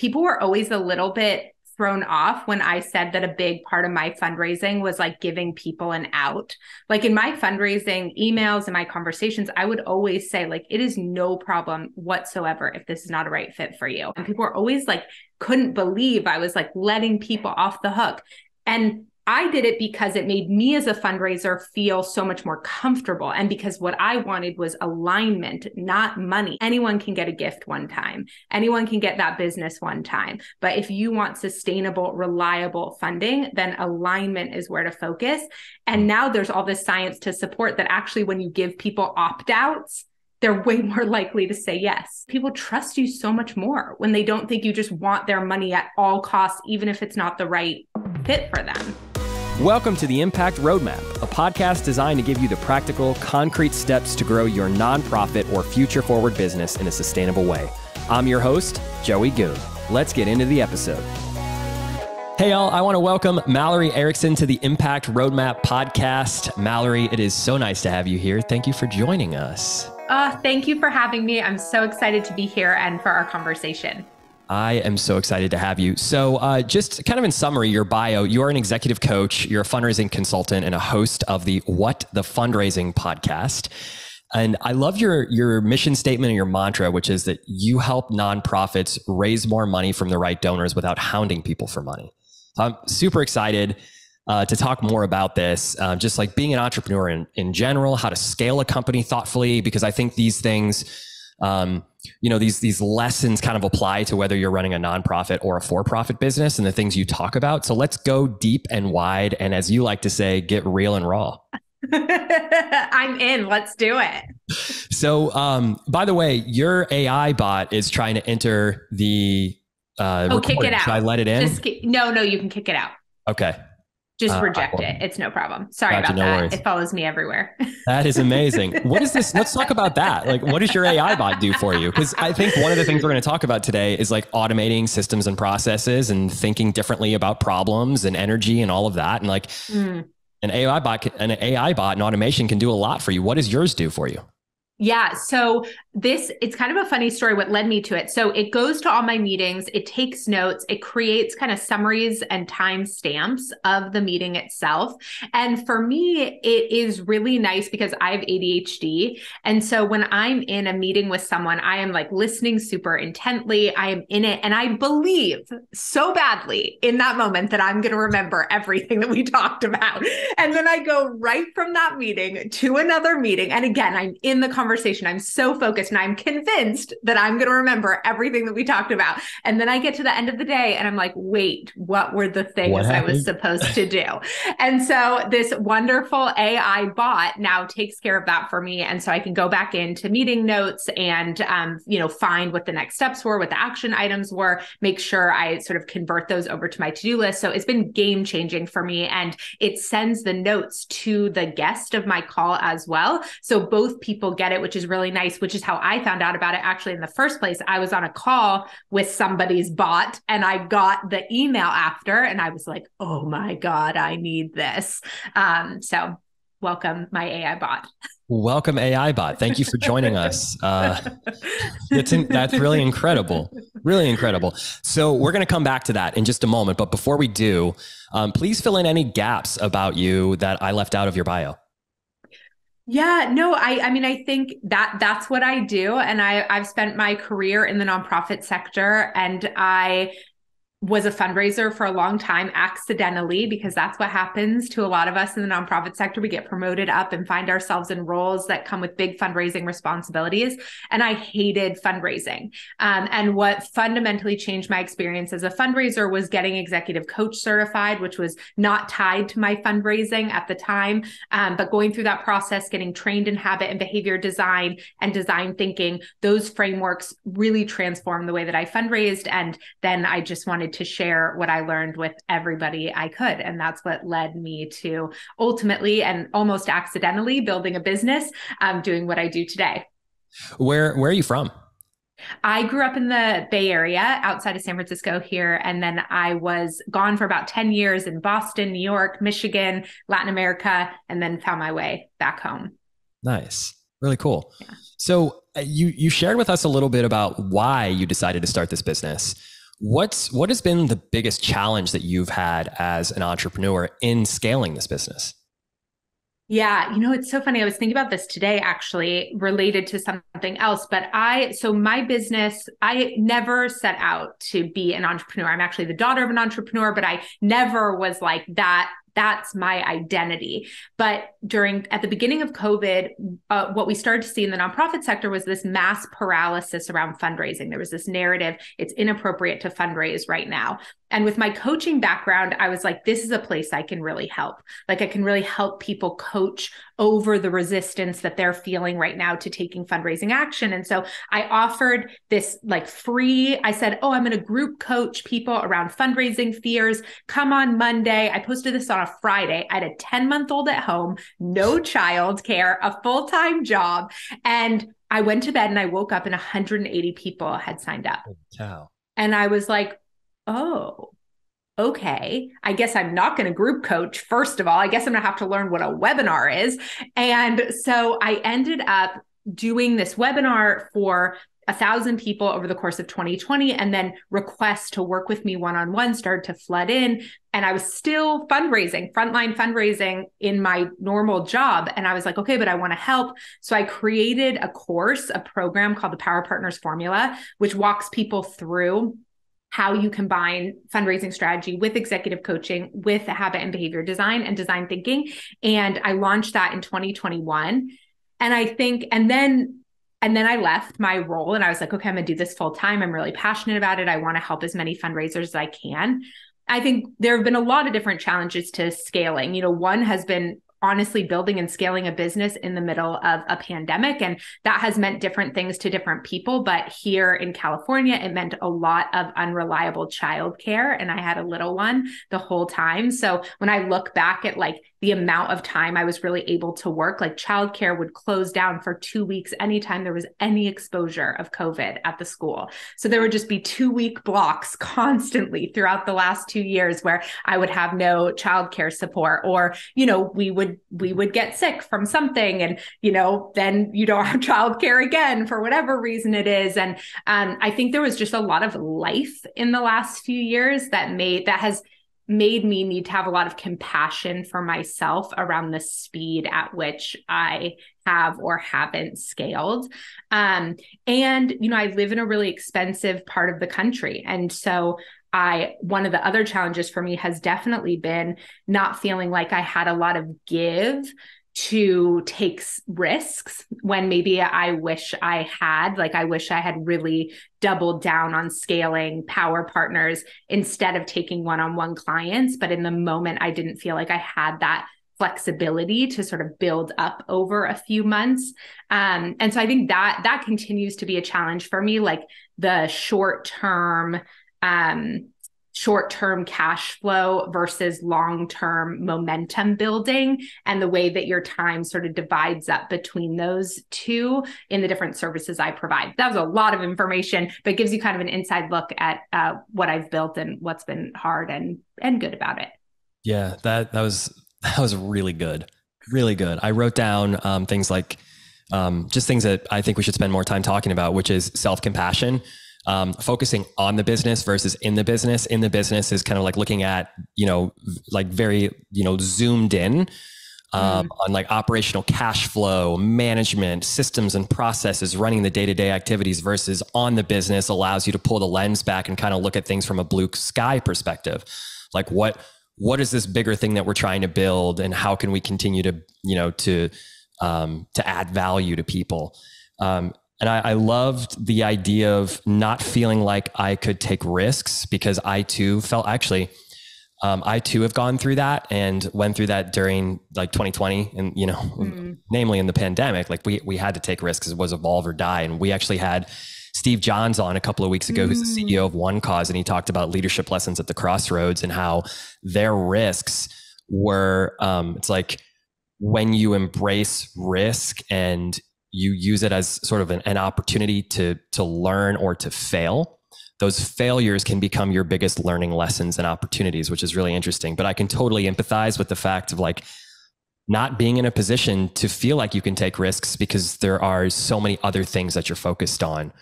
people were always a little bit thrown off when I said that a big part of my fundraising was like giving people an out. Like in my fundraising emails and my conversations, I would always say like, it is no problem whatsoever if this is not a right fit for you. And people were always like, couldn't believe I was like letting people off the hook. And I did it because it made me as a fundraiser feel so much more comfortable. And because what I wanted was alignment, not money. Anyone can get a gift one time. Anyone can get that business one time. But if you want sustainable, reliable funding, then alignment is where to focus. And now there's all this science to support that actually when you give people opt-outs, they're way more likely to say yes. People trust you so much more when they don't think you just want their money at all costs, even if it's not the right fit for them. Welcome to The Impact Roadmap, a podcast designed to give you the practical, concrete steps to grow your nonprofit or future-forward business in a sustainable way. I'm your host, Joey Goon. Let's get into the episode. Hey, y'all, I want to welcome Mallory Erickson to the Impact Roadmap podcast. Mallory, it is so nice to have you here. Thank you for joining us. Thank you for having me. I'm so excited to be here and for our conversation. I am so excited to have you. So just kind of in summary, your bio, you're an executive coach, you're a fundraising consultant and a host of the What the Fundraising podcast. And I love your mission statement and your mantra, which is that you help nonprofits raise more money from the right donors without hounding people for money. So I'm super excited to talk more about this, just like being an entrepreneur in general, how to scale a company thoughtfully, because I think these things, you know, these lessons kind of apply to whether you're running a nonprofit or a for-profit business and the things you talk about. So let's go deep and wide. And as you like to say, get real and raw. I'm in. Let's do it. So, by the way, your AI bot is trying to enter the, kick it out. Should I let it in? No, you can kick it out. Okay. Just reject it. It's no problem. Sorry about that. Worries. It follows me everywhere. That is amazing. What is this? Let's talk about that. Like, what does your AI bot do for you? Because I think one of the things we're going to talk about today is like automating systems and processes and thinking differently about problems and energy and all of that. And like an AI bot and automation can do a lot for you. What does yours do for you? Yeah. So it's kind of a funny story, what led me to it. So it goes to all my meetings, it takes notes, it creates kind of summaries and time stamps of the meeting itself. And for me, it is really nice because I have ADHD. And so when I'm in a meeting with someone, I am like listening super intently, I am in it. And I believe so badly in that moment that I'm going to remember everything that we talked about. And then I go right from that meeting to another meeting. And again, I'm in the conversation. I'm so focused and I'm convinced that I'm going to remember everything that we talked about. And then I get to the end of the day and I'm like, wait, what were the things I was supposed to do? And so this wonderful AI bot now takes care of that for me. And so I can go back into meeting notes and, you know, find what the next steps were, what the action items were, make sure I sort of convert those over to my to-do list. So it's been game changing for me. And it sends the notes to the guest of my call as well. So both people get it, which is really nice, which is how I found out about it actually in the first place. I was on a call with somebody's bot and I got the email after and I was like, oh my God, I need this. So welcome my AI bot. Welcome AI bot. Thank you for joining us. That's really incredible. Really incredible. So we're going to come back to that in just a moment. But before we do, please fill in any gaps about you that I left out of your bio. Yeah, no, I mean, I think that's what I do. And I've spent my career in the nonprofit sector and I was a fundraiser for a long time accidentally, because that's what happens to a lot of us in the nonprofit sector. We get promoted up and find ourselves in roles that come with big fundraising responsibilities. And I hated fundraising. And what fundamentally changed my experience as a fundraiser was getting executive coach certified, which was not tied to my fundraising at the time. But going through that process, getting trained in habit and behavior design and design thinking, those frameworks really transformed the way that I fundraised. And then I just wanted to share what I learned with everybody I could. And that's what led me to ultimately and almost accidentally building a business, doing what I do today. Where are you from? I grew up in the Bay Area outside of San Francisco here. And then I was gone for about 10 years in Boston, New York, Michigan, Latin America, and then found my way back home. Nice. Really cool. Yeah. So you shared with us a little bit about why you decided to start this business. What has been the biggest challenge that you've had as an entrepreneur in scaling this business? Yeah, it's so funny. I was thinking about this today, actually, related to something else. But so my business, I never set out to be an entrepreneur. I'm actually the daughter of an entrepreneur, but I never was like that. That's my identity. But at the beginning of COVID, what we started to see in the nonprofit sector was this mass paralysis around fundraising. There was this narrative, it's inappropriate to fundraise right now. And with my coaching background, I was like, this is a place I can really help. Like I can really help people coach over the resistance that they're feeling right now to taking fundraising action. And so I offered this I said, oh, I'm going to group coach people around fundraising fears. Come on Monday. I posted this on a Friday. I had a 10-month-old at home, no childcare, a full-time job. And I went to bed and I woke up and 180 people had signed up. Wow. And I was like, oh, okay. I guess I'm not going to group coach. First of all, I guess I'm going to have to learn what a webinar is. And so I ended up doing this webinar for 1,000 people over the course of 2020. And then requests to work with me one-on-one started to flood in. And I was still fundraising, frontline fundraising in my normal job. And I was like, okay, but I want to help. So I created a program called the Power Partners Formula, which walks people through how you combine fundraising strategy with executive coaching, with habit and behavior design and design thinking. And I launched that in 2021. And I think, and then I left my role and I was like, okay, I'm gonna do this full time. I'm really passionate about it. I wanna help as many fundraisers as I can. I think there have been a lot of different challenges to scaling. One has been honestly building and scaling a business in the middle of a pandemic. And that has meant different things to different people. But here in California, it meant a lot of unreliable childcare. And I had a little one the whole time. So when I look back at the amount of time I was really able to work, childcare would close down for 2 weeks anytime there was any exposure of COVID at the school. So there would just be 2-week blocks constantly throughout the last 2 years where I would have no childcare support, or, we would get sick from something and, then you don't have childcare again for whatever reason it is. And I think there was just a lot of life in the last few years that has made me need to have a lot of compassion for myself around the speed at which I have or haven't scaled. I live in a really expensive part of the country. And so one of the other challenges for me has definitely been not feeling like I had a lot of give to take risks when maybe I wish I had really doubled down on scaling Power Partners instead of taking one-on-one clients. But in the moment, I didn't feel like I had that flexibility to sort of build up over a few months. And so I think that continues to be a challenge for me, the short-term cash flow versus long-term momentum building, and the way that your time sort of divides up between those two in the different services I provide. That was a lot of information, but gives you kind of an inside look at what I've built and what's been hard and good about it. Yeah, that was really good. Really good. I wrote down things just things that I think we should spend more time talking about, which is self-compassion. Focusing on the business versus in the business. In the business is kind of looking at, very, zoomed in on operational cash flow, management, systems and processes, running the day-to-day activities, versus on the business allows you to pull the lens back and kind of look at things from a blue sky perspective. Like what is this bigger thing that we're trying to build, and how can we continue to, to add value to people? And I loved the idea of not feeling like I could take risks, because I too felt I too have gone through that and went through that during 2020 and, namely in the pandemic, we had to take risks. It was evolve or die. And we actually had Steve Johns on a couple of weeks ago, who's the CEO of One Cause. And he talked about leadership lessons at the crossroads and how their risks were, when you embrace risk and you use it as sort of an opportunity to learn or to fail, those failures can become your biggest learning lessons and opportunities, which is really interesting. But I can totally empathize with the fact of not being in a position to feel like you can take risks, because there are so many other things that you're focused on.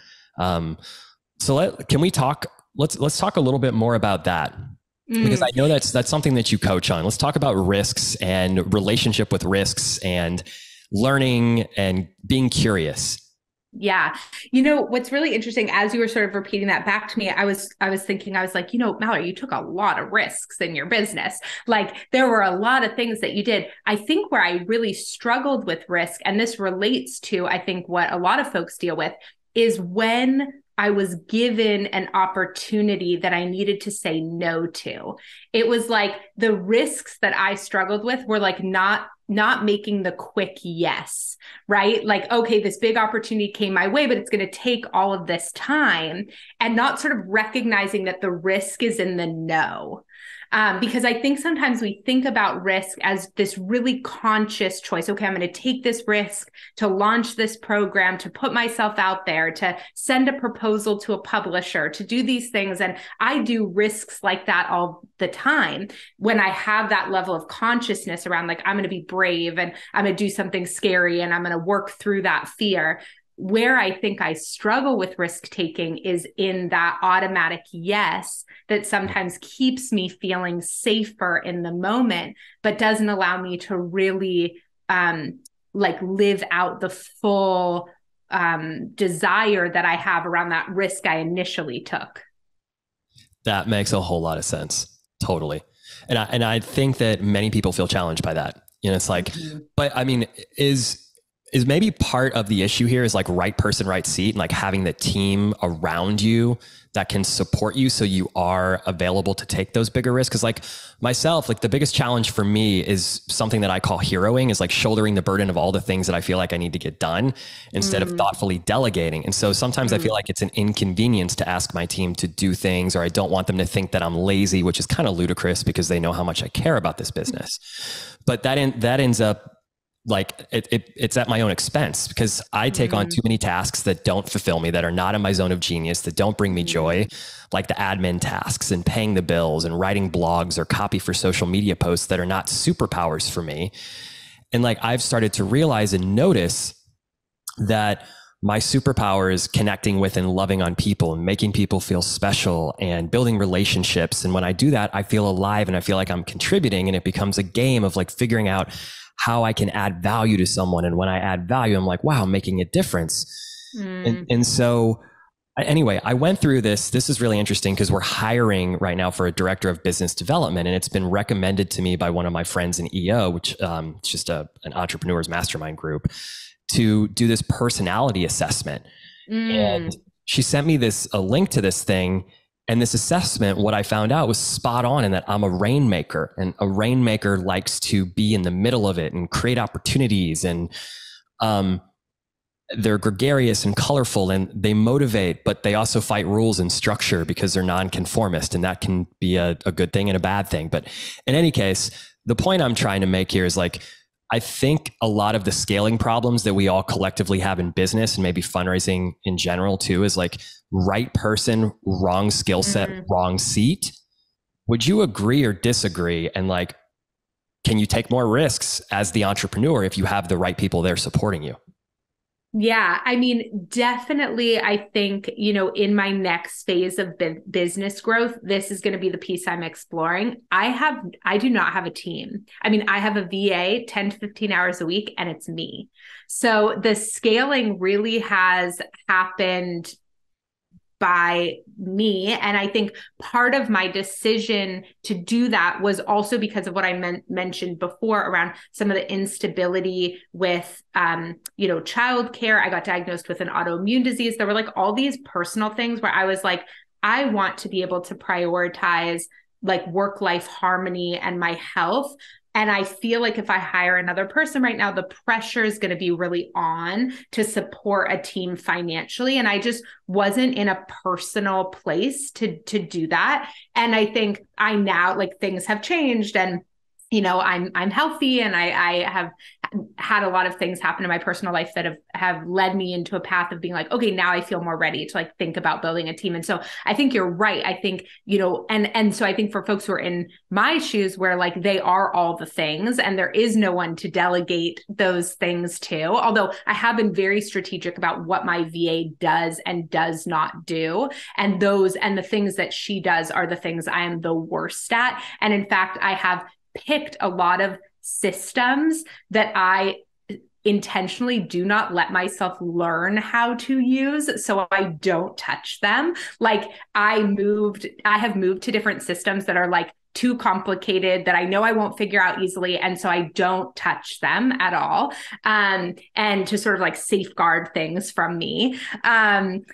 So can we talk Let's talk a little bit more about that. Because I know that's something that you coach on. Let's talk about risks and relationship with risks and learning and being curious. Yeah. You know, what's really interesting, as you were sort of repeating that back to me, I was thinking, I was like, you know, Mallory, you took a lot of risks in your business. Like, there were a lot of things that you did. I think where I really struggled with risk, and this relates to, I think, what a lot of folks deal with, is when I was given an opportunity that I needed to say no to. It was like the risks that I struggled with were like not making the quick yes, right? Like, okay, this big opportunity came my way, but it's going to take all of this time, and not sort of recognizing that the risk is in the no. Because I think sometimes we think about risk as this really conscious choice. Okay, I'm going to take this risk to launch this program, to put myself out there, to send a proposal to a publisher, to do these things. And I do risks like that all the time when I have that level of consciousness around, like, I'm going to be brave and I'm going to do something scary and I'm going to work through that fear. Where I think I struggle with risk-taking is in that automatic yes that sometimes keeps me feeling safer in the moment, but doesn't allow me to really like live out the full desire that I have around that risk I initially took. That makes a whole lot of sense. Totally. And I think that many people feel challenged by that. You know, it's like, but I mean, is maybe part of the issue here is like right person, right seat, and like having the team around you that can support you so you are available to take those bigger risks. Because like myself, like the biggest challenge for me is something that I call heroing, is like shouldering the burden of all the things that I feel like I need to get done instead of thoughtfully delegating. And so sometimes I feel like it's an inconvenience to ask my team to do things, or I don't want them to think that I'm lazy, which is kind of ludicrous because they know how much I care about this business. But that ends up, like it's at my own expense, because I take on too many tasks that don't fulfill me, that are not in my zone of genius, that don't bring me joy, like the admin tasks and paying the bills and writing blogs or copy for social media posts that are not superpowers for me. And like, I've started to realize and notice that my superpower is connecting with and loving on people and making people feel special and building relationships. And when I do that, I feel alive and I feel like I'm contributing, and it becomes a game of like figuring out how I can add value to someone. And when I add value, I'm like, wow, I'm making a difference. And so anyway, I went through this. This is really interesting because we're hiring right now for a director of business development, and it's been recommended to me by one of my friends in EO, which it's just an entrepreneur's mastermind group, to do this personality assessment. And she sent me a link to this thing. And this assessment, what I found out was spot on in that I'm a rainmaker, and a rainmaker likes to be in the middle of it and create opportunities, and they're gregarious and colorful and they motivate, but they also fight rules and structure because they're nonconformist, and that can be a good thing and a bad thing. But in any case, the point I'm trying to make here is like, I think a lot of the scaling problems that we all collectively have in business, and maybe fundraising in general too, is like right person, wrong skill set, wrong seat. Would you agree or disagree? And like, can you take more risks as the entrepreneur if you have the right people there supporting you? Yeah, I mean, definitely. I think, you know, in my next phase of business growth, this is going to be the piece I'm exploring. I do not have a team. I mean, I have a VA 10 to 15 hours a week, and it's me. So the scaling really has happened by me. And I think part of my decision to do that was also because of what I mentioned before around some of the instability with, you know, childcare. I got diagnosed with an autoimmune disease. There were like all these personal things where I was like, I want to be able to prioritize like work-life harmony and my health. And I feel like if I hire another person right now, the pressure is going to be really on to support a team financially. And I just wasn't in a personal place to do that. And I think I now, like, things have changed, and, you know, I'm healthy, and I have had a lot of things happen in my personal life that have led me into a path of being like, okay, now I feel more ready to like think about building a team. And so I think you're right. I think, you know, and so I think for folks who are in my shoes where like they are all the things and there is no one to delegate those things to, although I have been very strategic about what my VA does and does not do. And those, and the things that she does are the things I am the worst at. And in fact, I have picked a lot of systems that I intentionally do not let myself learn how to use. So I don't touch them. Like I have moved to different systems that are like too complicated that I know I won't figure out easily. And so I don't touch them at all. And to sort of like safeguard things from me. And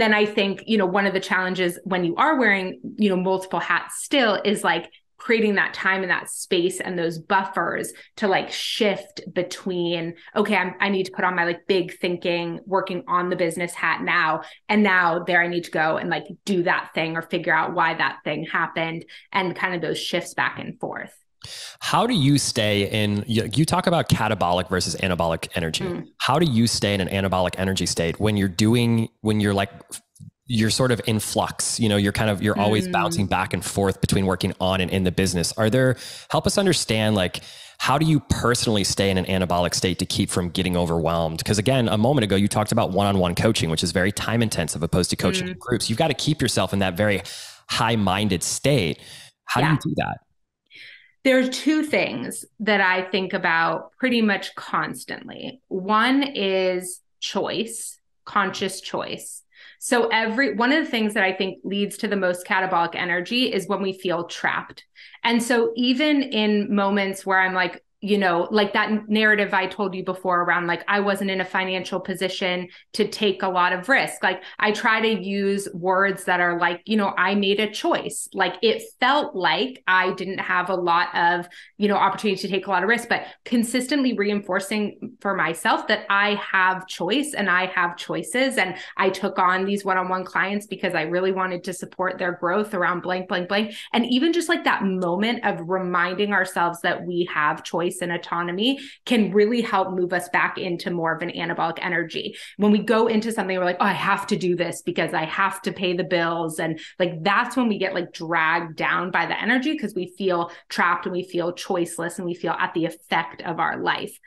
then I think, you know, one of the challenges when you are wearing, you know, multiple hats still is like creating that time and that space and those buffers to like shift between, okay, I need to put on my like big thinking, working on the business hat now. And now there I need to go and like do that thing or figure out why that thing happened and kind of those shifts back and forth. How do you stay in, you talk about catabolic versus anabolic energy. How do you stay in an anabolic energy state when you're like, you're sort of in flux, you know, you're always bouncing back and forth between working on and in the business. Help us understand, like, how do you personally stay in an anabolic state to keep from getting overwhelmed? 'Cause again, a moment ago, you talked about one-on-one coaching, which is very time intensive opposed to coaching in groups. You've got to keep yourself in that very high-minded state. How do you do that? There are two things that I think about pretty much constantly. One is choice, conscious choice. So one of the things that I think leads to the most catabolic energy is when we feel trapped. And so even in moments where I'm like, you know, like that narrative I told you before around like, I wasn't in a financial position to take a lot of risk. Like I try to use words that are like, you know, I made a choice. Like it felt like I didn't have a lot of, you know, opportunity to take a lot of risk, but consistently reinforcing for myself that I have choice and I have choices. And I took on these one-on-one clients because I really wanted to support their growth around blank, blank, blank. And even just like that moment of reminding ourselves that we have choice and autonomy can really help move us back into more of an anabolic energy. When we go into something, we're like, oh, I have to do this because I have to pay the bills. And like, that's when we get like dragged down by the energy because we feel trapped and we feel choiceless and we feel at the effect of our life.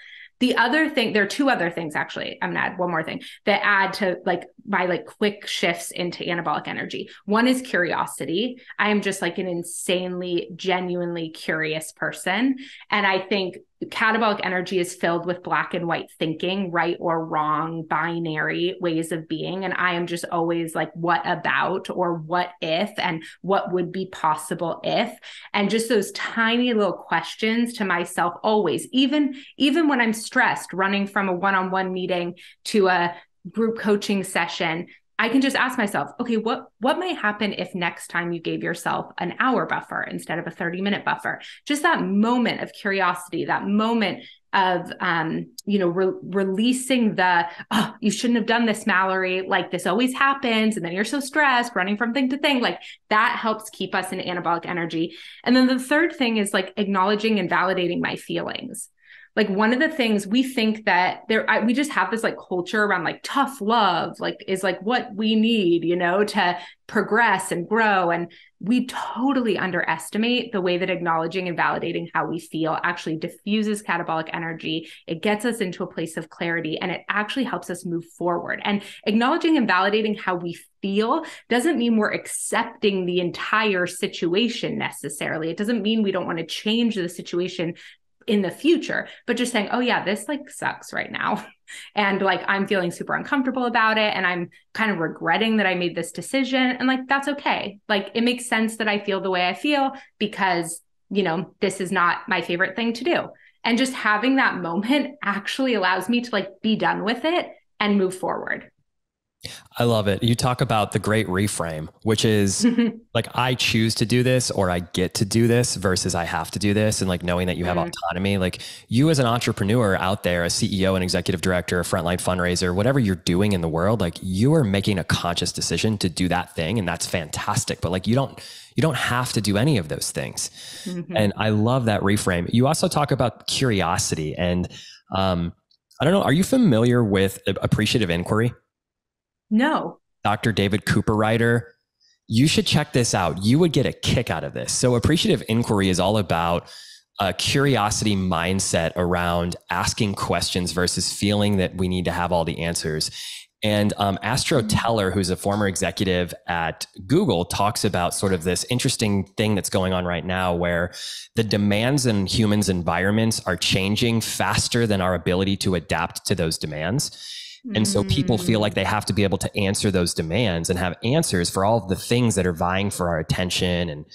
The other thing, there are two other things actually, I'm gonna add one more thing that add to like my like quick shifts into anabolic energy. One is curiosity. I am just like an insanely, genuinely curious person. And I think catabolic energy is filled with black and white thinking, right or wrong, binary ways of being. And I am just always like, what about, or what if, and what would be possible if, and just those tiny little questions to myself always, even when I'm stressed, running from a one-on-one meeting to a group coaching session, I can just ask myself, okay, what might happen if next time you gave yourself an hour buffer instead of a 30-minute buffer? Just that moment of curiosity, that moment of, you know, releasing the, oh, you shouldn't have done this, Mallory, like this always happens. And then you're so stressed running from thing to thing. Like that helps keep us in anabolic energy. And then the third thing is like acknowledging and validating my feelings. Like one of the things we think that we just have this like culture around like tough love, like is like what we need, you know, to progress and grow. And we totally underestimate the way that acknowledging and validating how we feel actually diffuses catabolic energy. It gets us into a place of clarity and it actually helps us move forward. And acknowledging and validating how we feel doesn't mean we're accepting the entire situation necessarily. It doesn't mean we don't want to change the situation in the future, but just saying, oh yeah, this like sucks right now. And like, I'm feeling super uncomfortable about it. And I'm kind of regretting that I made this decision. And like, that's okay. Like, it makes sense that I feel the way I feel because, you know, this is not my favorite thing to do. And just having that moment actually allows me to like be done with it and move forward. I love it. You talk about the great reframe, which is like, I choose to do this, or I get to do this versus I have to do this. And like knowing that you have autonomy, like you as an entrepreneur out there, a CEO, an executive director, a frontline fundraiser, whatever you're doing in the world, like you are making a conscious decision to do that thing. And that's fantastic. But like, you don't have to do any of those things. Mm-hmm. And I love that reframe. You also talk about curiosity and, I don't know, are you familiar with appreciative inquiry? No. Dr. David Cooperrider. You should check this out. You would get a kick out of this. So appreciative inquiry is all about a curiosity mindset around asking questions versus feeling that we need to have all the answers. And Astro Teller, who's a former executive at Google, talks about sort of this interesting thing that's going on right now where the demands in humans' environments are changing faster than our ability to adapt to those demands. And so people feel like they have to be able to answer those demands and have answers for all of the things that are vying for our attention. And,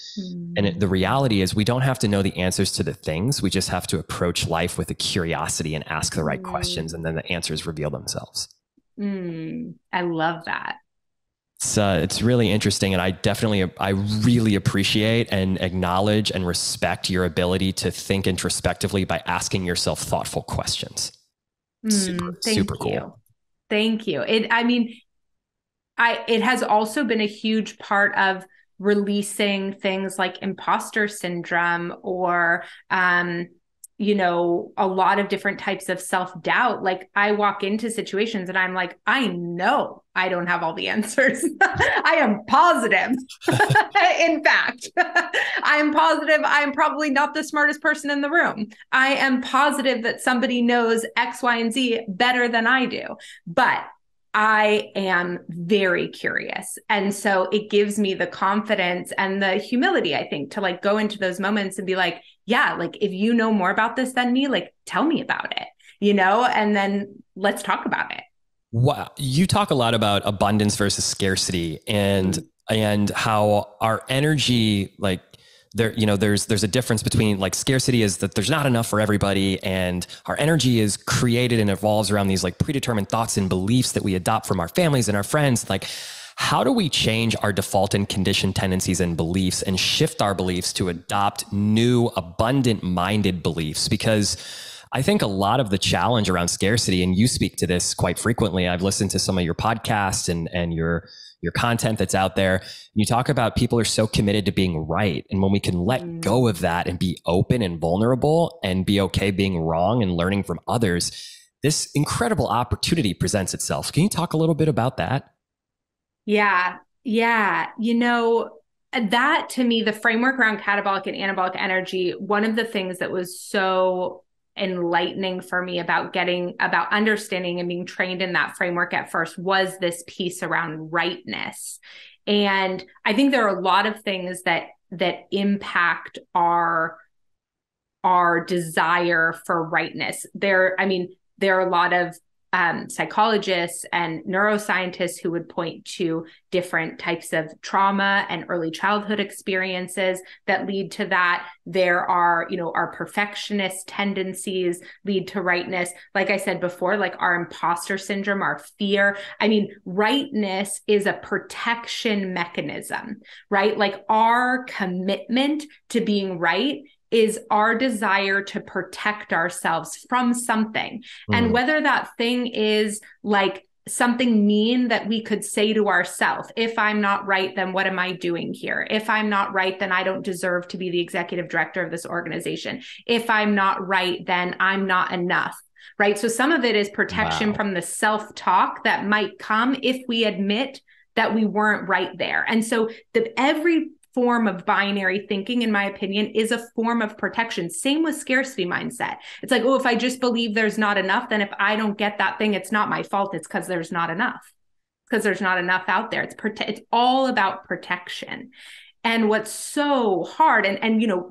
the reality is we don't have to know the answers to the things. We just have to approach life with a curiosity and ask the right questions. And then the answers reveal themselves. I love that. It's really interesting. And I really appreciate and acknowledge and respect your ability to think introspectively by asking yourself thoughtful questions. Super cool. Thank you. It has also been a huge part of releasing things like imposter syndrome or, a lot of different types of self-doubt. Like I walk into situations and I'm like, I know I don't have all the answers. I am positive. In fact, I'm positive. I'm probably not the smartest person in the room. I am positive that somebody knows X, Y, and Z better than I do, but I am very curious. And so it gives me the confidence and the humility, I think, to like go into those moments and be like, yeah, like if you know more about this than me, like tell me about it, and then let's talk about it. Wow. You talk a lot about abundance versus scarcity and how our energy, like there, there's a difference between like scarcity is that there's not enough for everybody. And our energy is created and evolves around these like predetermined thoughts and beliefs that we adopt from our families and our friends. Like, how do we change our default and conditioned tendencies and beliefs and shift our beliefs to adopt new abundant-minded beliefs? Because I think a lot of the challenge around scarcity, and you speak to this quite frequently, I've listened to some of your podcasts and your content that's out there. You talk about people are so committed to being right. And when we can let go of that and be open and vulnerable and be okay being wrong and learning from others, this incredible opportunity presents itself. Can you talk a little bit about that? Yeah. That to me, the framework around catabolic and anabolic energy, one of the things that was so enlightening for me about understanding and being trained in that framework at first was this piece around rightness. And I think there are a lot of things that impact our desire for rightness. There are a lot of psychologists and neuroscientists who would point to different types of trauma and early childhood experiences that lead to that. There are, our perfectionist tendencies lead to rightness. Like I said before, like our imposter syndrome, our fear. Rightness is a protection mechanism, right? Like our commitment to being right is our desire to protect ourselves from something. And whether that thing is like something mean that we could say to ourselves, if I'm not right, then what am I doing here? If I'm not right, then I don't deserve to be the executive director of this organization. If I'm not right, then I'm not enough. Right? So some of it is protection from the self-talk that might come if we admit that we weren't right there. And so every form of binary thinking, in my opinion, is a form of protection. Same with scarcity mindset. It's like, if I just believe there's not enough, then if I don't get that thing, it's not my fault. It's because there's not enough. Because there's not enough out there. It's all about protection. And what's so hard,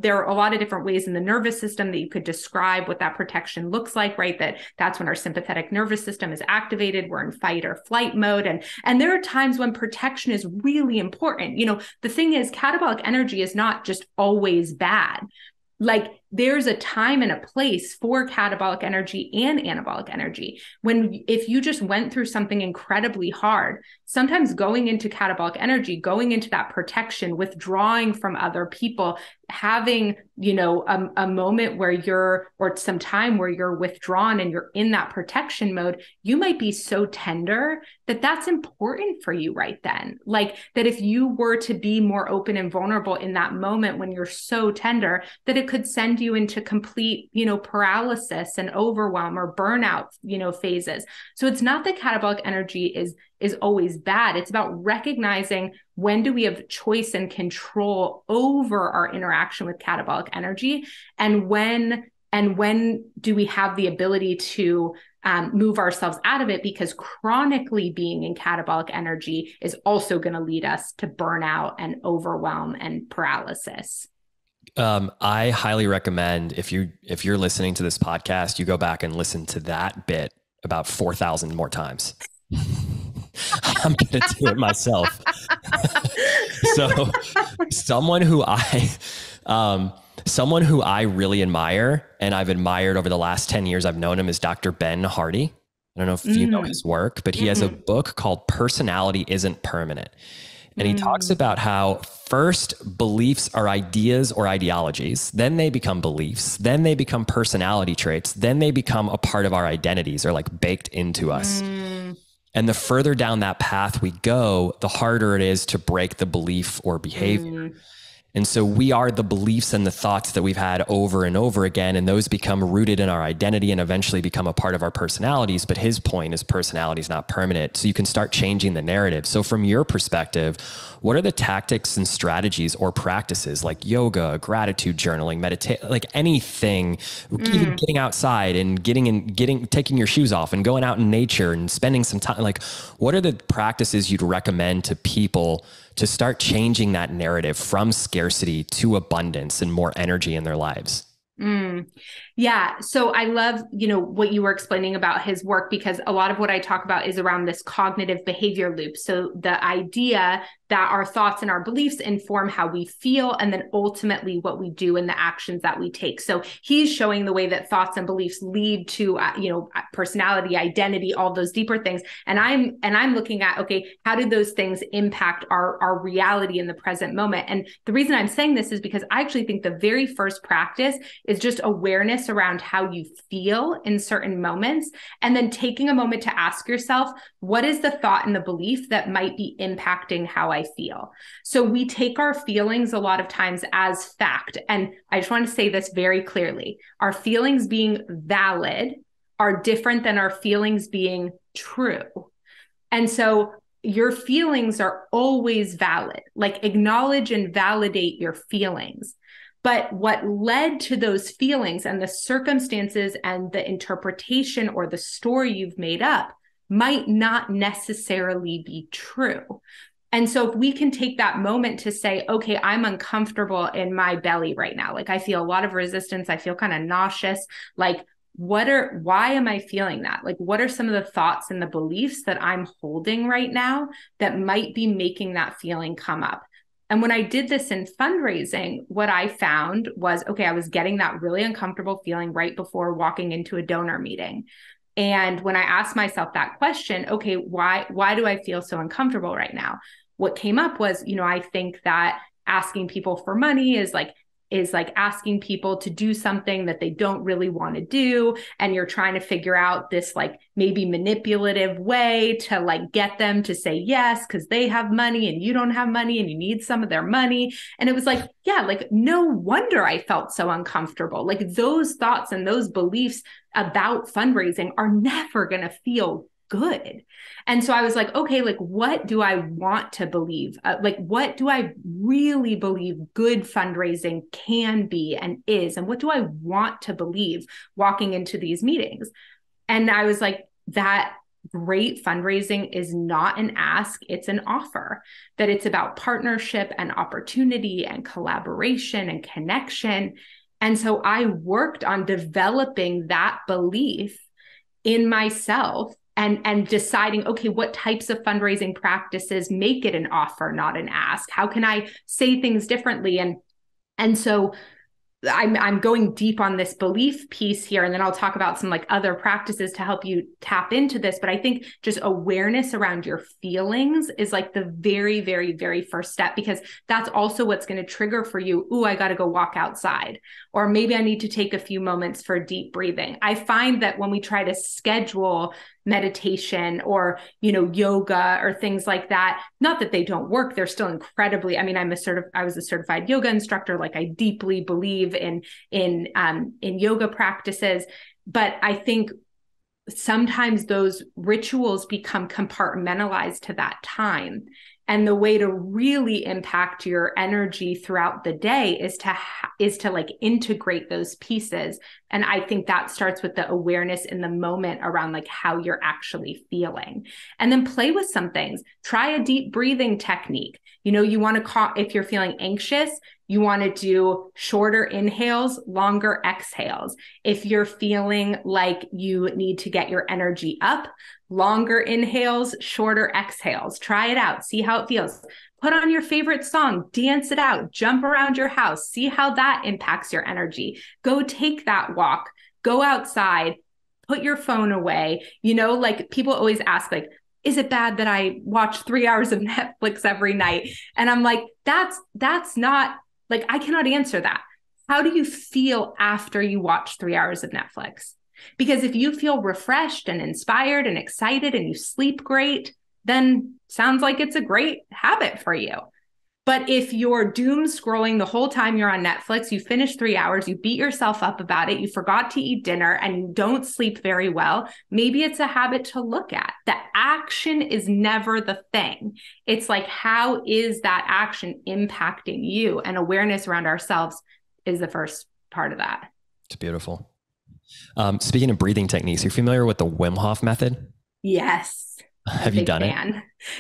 there are a lot of different ways in the nervous system that you could describe what that protection looks like, right? That's when our sympathetic nervous system is activated. We're in fight or flight mode. And there are times when protection is really important. The thing is, catabolic energy is not just always bad. Like there's a time and a place for catabolic energy and anabolic energy. If you just went through something incredibly hard, sometimes going into catabolic energy, going into that protection, withdrawing from other people, having, a moment where some time where you're withdrawn and you're in that protection mode, you might be so tender that that's important for you right then. Like that if you were to be more open and vulnerable in that moment when you're so tender, that it could send you into complete, paralysis and overwhelm or burnout, phases. So it's not that catabolic energy is always bad. It's about recognizing when do we have choice and control over our interaction with catabolic energy, and when do we have the ability to move ourselves out of it, because chronically being in catabolic energy is also going to lead us to burnout and overwhelm and paralysis. I highly recommend if you're listening to this podcast, you go back and listen to that bit about 4,000 more times. I'm going to do it myself. So someone who I really admire, and I've admired over the last 10 years I've known him, is Dr. Ben Hardy. I don't know if you know his work, but he has a book called Personality Isn't Permanent. And he talks about how first beliefs are ideas or ideologies, then they become beliefs, then they become personality traits, then they become a part of our identities or like baked into us. And the further down that path we go, the harder it is to break the belief or behavior. And so we are the beliefs and the thoughts that we've had over and over again, and those become rooted in our identity and eventually become a part of our personalities. But his point is personality is not permanent. So you can start changing the narrative. So from your perspective, what are the tactics and strategies or practices like yoga, gratitude journaling, meditation, like anything, even getting outside and taking your shoes off and going out in nature and spending some time, like what are the practices you'd recommend to people to start changing that narrative from scarcity to abundance and more energy in their lives? Yeah. So I love, what you were explaining about his work, because a lot of what I talk about is around this cognitive behavior loop. So the idea that our thoughts and our beliefs inform how we feel, and then ultimately what we do and the actions that we take. So he's showing the way that thoughts and beliefs lead to, personality, identity, all those deeper things. And I'm looking at, okay, how did those things impact our reality in the present moment? And the reason I'm saying this is because I actually think the very first practice is just awareness around how you feel in certain moments, and then taking a moment to ask yourself, what is the thought and the belief that might be impacting how I feel? So we take our feelings a lot of times as fact. And I just want to say this very clearly. Our feelings being valid are different than our feelings being true. And so your feelings are always valid. Like, acknowledge and validate your feelings. But what led to those feelings and the circumstances and the interpretation or the story you've made up might not necessarily be true. And so if we can take that moment to say, okay, I'm uncomfortable in my belly right now. Like, I feel a lot of resistance. I feel kind of nauseous. Like, why am I feeling that? Like, what are some of the thoughts and the beliefs that I'm holding right now that might be making that feeling come up? And when I did this in fundraising, what I found was, okay, I was getting that really uncomfortable feeling right before walking into a donor meeting. And when I asked myself that question, okay, why do I feel so uncomfortable right now? What came up was, I think that asking people for money is like asking people to do something that they don't really want to do. And you're trying to figure out this like maybe manipulative way to like get them to say yes, because they have money and you don't have money and you need some of their money. And it was like, yeah, like no wonder I felt so uncomfortable. Like those thoughts and those beliefs about fundraising are never going to feel good. And so I was like, okay, like, what do I want to believe? Like, what do I really believe good fundraising can be and is? And what do I want to believe walking into these meetings? And I was like, that great fundraising is not an ask, it's an offer, that it's about partnership and opportunity and collaboration and connection. And so I worked on developing that belief in myself. And deciding, okay, what types of fundraising practices make it an offer, not an ask? How can I say things differently? And so I'm going deep on this belief piece here, and then I'll talk about some like other practices to help you tap into this. But I think just awareness around your feelings is like the very, very, very first step, because that's also what's going to trigger for you. Ooh, I got to go walk outside, or maybe I need to take a few moments for deep breathing. I find that when we try to schedule meditation or, you know, yoga or things like that, not that they don't work, they're still incredibly, I mean, I was a certified yoga instructor. Like, I deeply believe in yoga practices, but I think sometimes those rituals become compartmentalized to that time. And the way to really impact your energy throughout the day is to like integrate those pieces. And I think that starts with the awareness in the moment around like how you're actually feeling, and then play with some things. Try a deep breathing technique. You know, you want to if you're feeling anxious, you want to do shorter inhales, longer exhales. If you're feeling like you need to get your energy up, longer inhales, shorter exhales. Try it out. See how it feels. Put on your favorite song, dance it out, jump around your house, see how that impacts your energy. Go take that walk, go outside, put your phone away. You know, like people always ask, like, is it bad that I watch 3 hours of Netflix every night? And I'm like, that's not, like, I cannot answer that. How do you feel after you watch 3 hours of Netflix? Because if you feel refreshed and inspired and excited and you sleep great, then sounds like it's a great habit for you. But if you're doom scrolling the whole time you're on Netflix, you finish 3 hours, you beat yourself up about it, you forgot to eat dinner, and you don't sleep very well, maybe it's a habit to look at. The action is never the thing. It's like, how is that action impacting you? And awareness around ourselves is the first part of that. It's beautiful. Speaking of breathing techniques, you're familiar with the Wim Hof Method? Yes. Have you done it?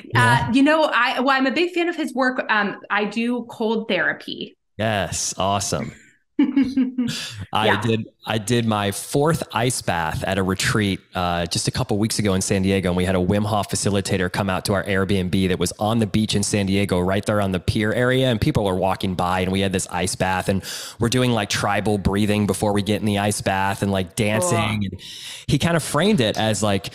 Yeah. You know, I'm a big fan of his work. I do cold therapy. Yes. Awesome. I did my fourth ice bath at a retreat just a couple weeks ago in San Diego, and we had a Wim Hof facilitator come out to our Airbnb that was on the beach in San Diego, right there on the pier area, and people were walking by, and we had this ice bath, and we're doing like tribal breathing before we get in the ice bath and like dancing. Oh. And he kind of framed it as like,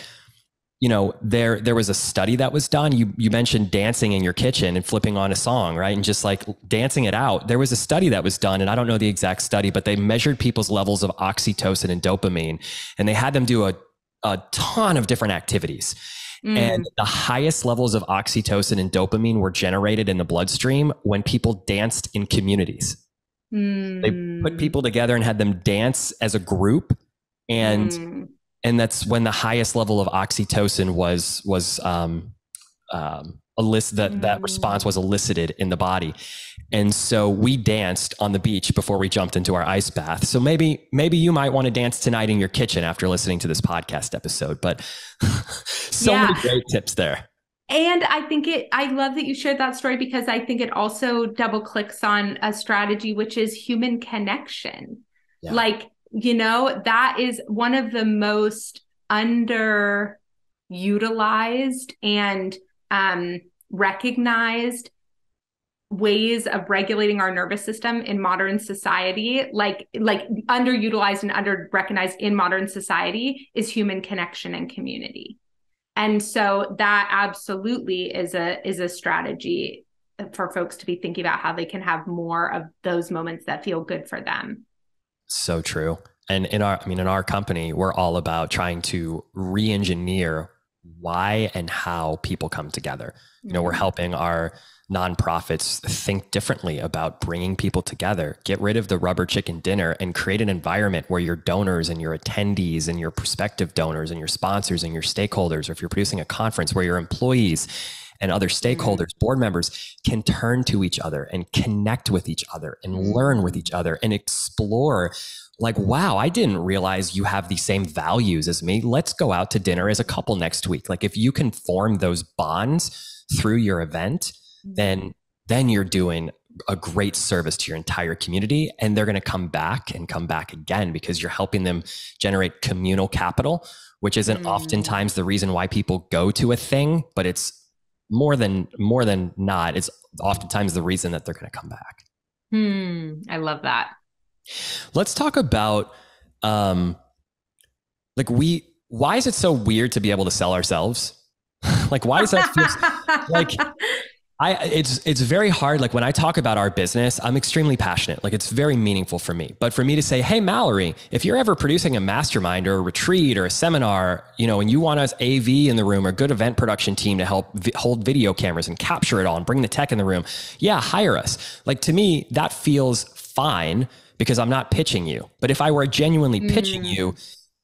you know, there was a study that was done. You mentioned dancing in your kitchen and flipping on a song, right? And just like dancing it out. There was a study that was done, and I don't know the exact study, but they measured people's levels of oxytocin and dopamine, and they had them do a ton of different activities. Mm. And the highest levels of oxytocin and dopamine were generated in the bloodstream when people danced in communities. Mm. They put people together and had them dance as a group, and and that's when the highest level of oxytocin was response was elicited in the body. And so we danced on the beach before we jumped into our ice bath. So maybe you might want to dance tonight in your kitchen after listening to this podcast episode, but so many great tips there. And I love that you shared that story, because I think it also double clicks on a strategy, which is human connection. Yeah. Like, you know, that is one of the most underutilized and recognized ways of regulating our nervous system in modern society. Like underutilized and under-recognized in modern society is human connection and community. And so that absolutely is a strategy for folks to be thinking about how they can have more of those moments that feel good for them. So true. And in our company, we're all about trying to re-engineer why and how people come together. You know, we're helping our nonprofits think differently about bringing people together, get rid of the rubber chicken dinner, and create an environment where your donors and your attendees and your prospective donors and your sponsors and your stakeholders, or if you're producing a conference, where your employees and other stakeholders, board members, can turn to each other and connect with each other and learn with each other and explore, like, wow, I didn't realize you have the same values as me. Let's go out to dinner as a couple next week. Like, if you can form those bonds through your event, then you're doing a great service to your entire community, and they're going to come back and come back again, because you're helping them generate communal capital, which isn't oftentimes the reason why people go to a thing, but it's more than not, it's oftentimes the reason that they're going to come back. I love that. Let's talk about, why is it so weird to be able to sell ourselves? Like, why does that feel like it's very hard. Like when I talk about our business, I'm extremely passionate. Like it's very meaningful for me, but for me to say, hey, Mallory, if you're ever producing a mastermind or a retreat or a seminar, you know, and you want us AV in the room or good event production team to help hold video cameras and capture it all and bring the tech in the room. Yeah. Hire us. Like to me, that feels fine because I'm not pitching you, but if I were genuinely pitching you,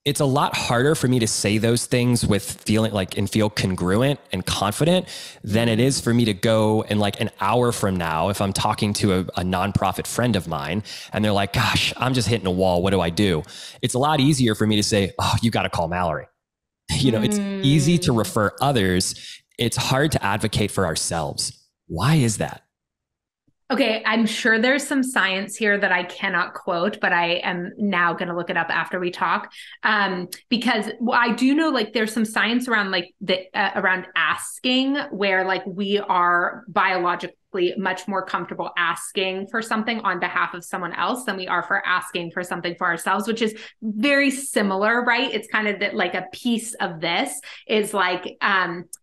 it's a lot harder for me to say those things with feeling like and feel congruent and confident than it is for me to go and like an hour from now, if I'm talking to a nonprofit friend of mine and they're like, gosh, I'm just hitting a wall. What do I do? It's a lot easier for me to say, oh, you got to call Mallory. You know, it's easy to refer others. It's hard to advocate for ourselves. Why is that? Okay, I'm sure there's some science here that I cannot quote, but I am now going to look it up after we talk, because I do know like there's some science around like the around asking, where like we are biologically much more comfortable asking for something on behalf of someone else than we are for asking for something for ourselves, which is very similar, right? It's kind of that like a piece of this is like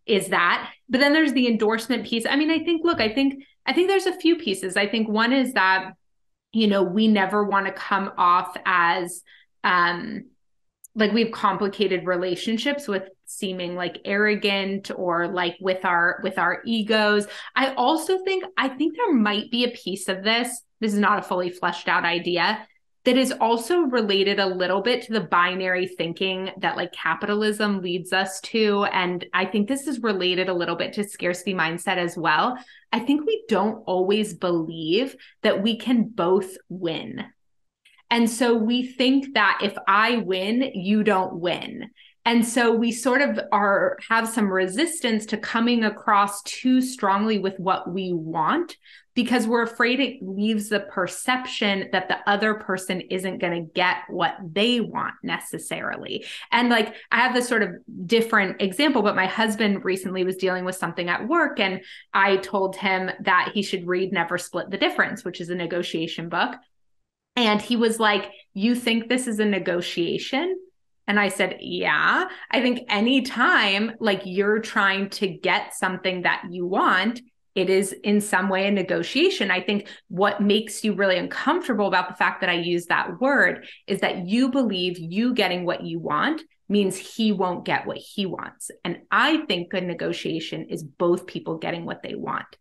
is that, but then there's the endorsement piece. I mean, I think there's a few pieces. I think one is that, you know, we never want to come off as like we have complicated relationships with seeming like arrogant or like with our egos. I also think, there might be a piece of this. This is not a fully fleshed out idea that is also related a little bit to the binary thinking that like capitalism leads us to. And I think this is related a little bit to scarcity mindset as well. I think we don't always believe that we can both win. And so we think that if I win, you don't win. And so we sort of have some resistance to coming across too strongly with what we want, because we're afraid it leaves the perception that the other person isn't going to get what they want necessarily. And like, I have this sort of different example, but my husband recently was dealing with something at work, and I told him that he should read Never Split the Difference, which is a negotiation book. And he was like, you think this is a negotiation? And I said, yeah, I think anytime like you're trying to get something that you want, it is in some way a negotiation. I think what makes you really uncomfortable about the fact that I use that word is that you believe you getting what you want means he won't get what he wants. And I think good negotiation is both people getting what they want.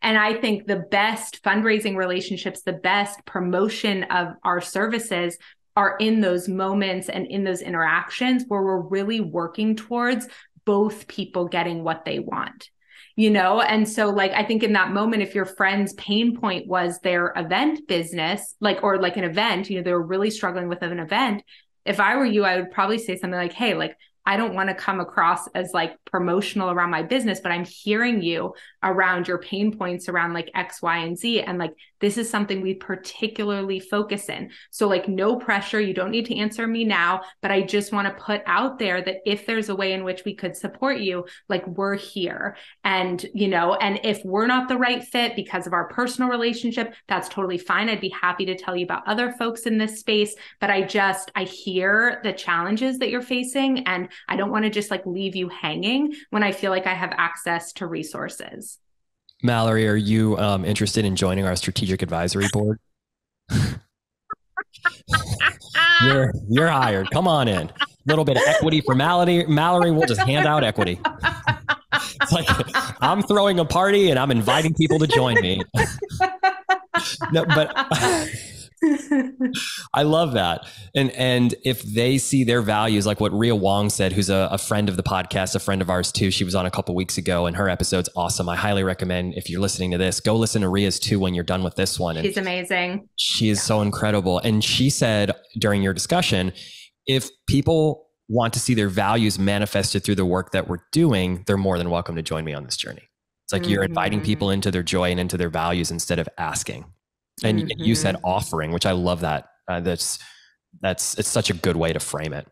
And I think the best fundraising relationships, the best promotion of our services are in those moments and in those interactions where we're really working towards both people getting what they want, you know? And so like, I think in that moment, if your friend's pain point was their event business, like, or like an event, you know, they were really struggling with an event. If I were you, I would probably say something like, hey, like, I don't want to come across as like promotional around my business, but I'm hearing you around your pain points around like X, Y, and Z. And like, this is something we particularly focus in. So like no pressure, you don't need to answer me now, but I just want to put out there that if there's a way in which we could support you, like we're here. And, you know, and if we're not the right fit because of our personal relationship, that's totally fine. I'd be happy to tell you about other folks in this space, but I hear the challenges that you're facing, and I don't want to just like leave you hanging when I feel like I have access to resources. Mallory, are you interested in joining our strategic advisory board? You're hired. Come on in. A little bit of equity for Mallory. Mallory will just hand out equity. It's like I'm throwing a party and I'm inviting people to join me. No, but I love that. And if they see their values, like what Rhea Wong said, who's a friend of the podcast, a friend of ours too, she was on a couple weeks ago and her episode's awesome. I highly recommend, if you're listening to this, go listen to Rhea's too when you're done with this one. And she's amazing. She is so incredible. And she said during your discussion, if people want to see their values manifested through the work that we're doing, they're more than welcome to join me on this journey. It's like you're inviting people into their joy and into their values instead of asking. And you said offering, which I love that. It's such a good way to frame it.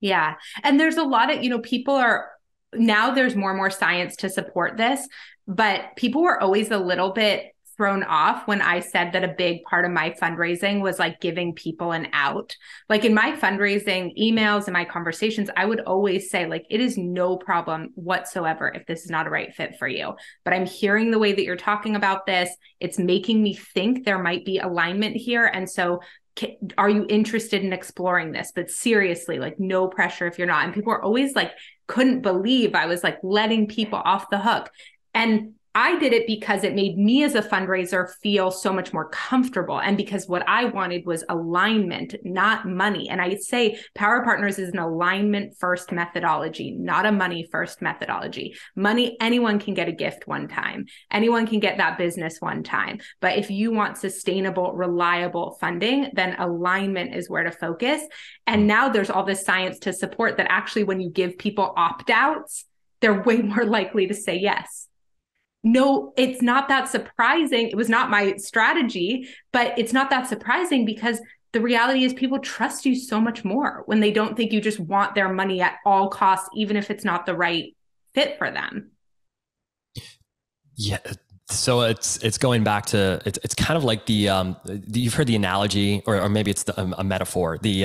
Yeah. And there's a lot of, you know, people are now there's more and more science to support this, but people were always a little bit thrown off when I said that a big part of my fundraising was like giving people an out. Like in my fundraising emails and my conversations, I would always say like, it is no problem whatsoever if this is not a right fit for you, but I'm hearing the way that you're talking about this. It's making me think there might be alignment here. And so are you interested in exploring this? But seriously, like no pressure if you're not. And people are always like, couldn't believe I was like letting people off the hook. And I did it because it made me as a fundraiser feel so much more comfortable. And because what I wanted was alignment, not money. And I say Power Partners is an alignment first methodology, not a money first methodology. Money, anyone can get a gift one time. Anyone can get that business one time. But if you want sustainable, reliable funding, then alignment is where to focus. And now there's all this science to support that actually when you give people opt-outs, they're way more likely to say yes. No, it's not that surprising. It was not my strategy, but it's not that surprising because the reality is people trust you so much more when they don't think you just want their money at all costs, even if it's not the right fit for them. Yeah. So it's going back to, it's kind of like the, you've heard the analogy or maybe it's a metaphor, the,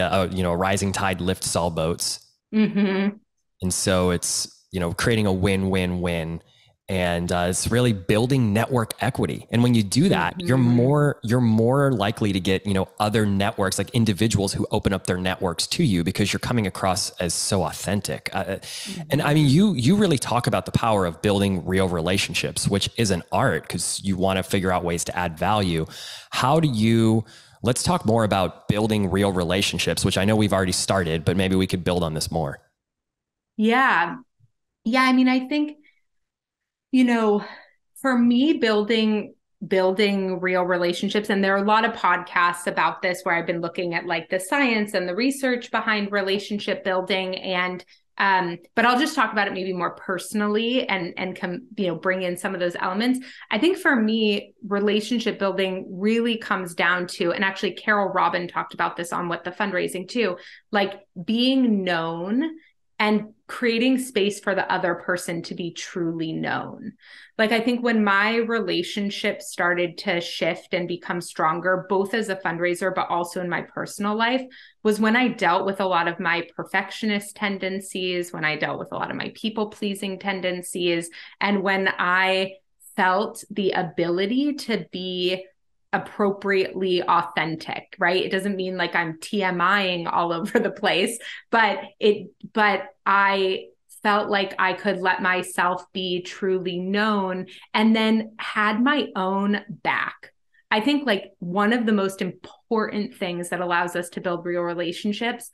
rising tide lifts all boats. Mm-hmm. And so it's, creating a win-win-win. And it's really building network equity. And when you do that, mm-hmm. you're more likely to get, other networks, like individuals who open up their networks to you because you're coming across as so authentic. Mm-hmm. And I mean, you really talk about the power of building real relationships, which is an art because you want to figure out ways to add value. Let's talk more about building real relationships, which I know we've already started, but maybe we could build on this more. Yeah. Yeah. I mean, I think, for me, building real relationships, and there are a lot of podcasts about this where I've been looking at like the science and the research behind relationship building. And, but I'll just talk about it maybe more personally and come, bring in some of those elements. I think for me, relationship building really comes down to, and actually Carol Robin talked about this on What the Fundraising too, like being known and creating space for the other person to be truly known. Like, I think when my relationship started to shift and become stronger, both as a fundraiser, but also in my personal life, was when I dealt with a lot of my perfectionist tendencies, when I dealt with a lot of my people-pleasing tendencies, and when I felt the ability to be appropriately authentic, right? It doesn't mean like I'm TMIing all over the place, but I felt like I could let myself be truly known and then had my own back. I think like one of the most important things that allows us to build real relationships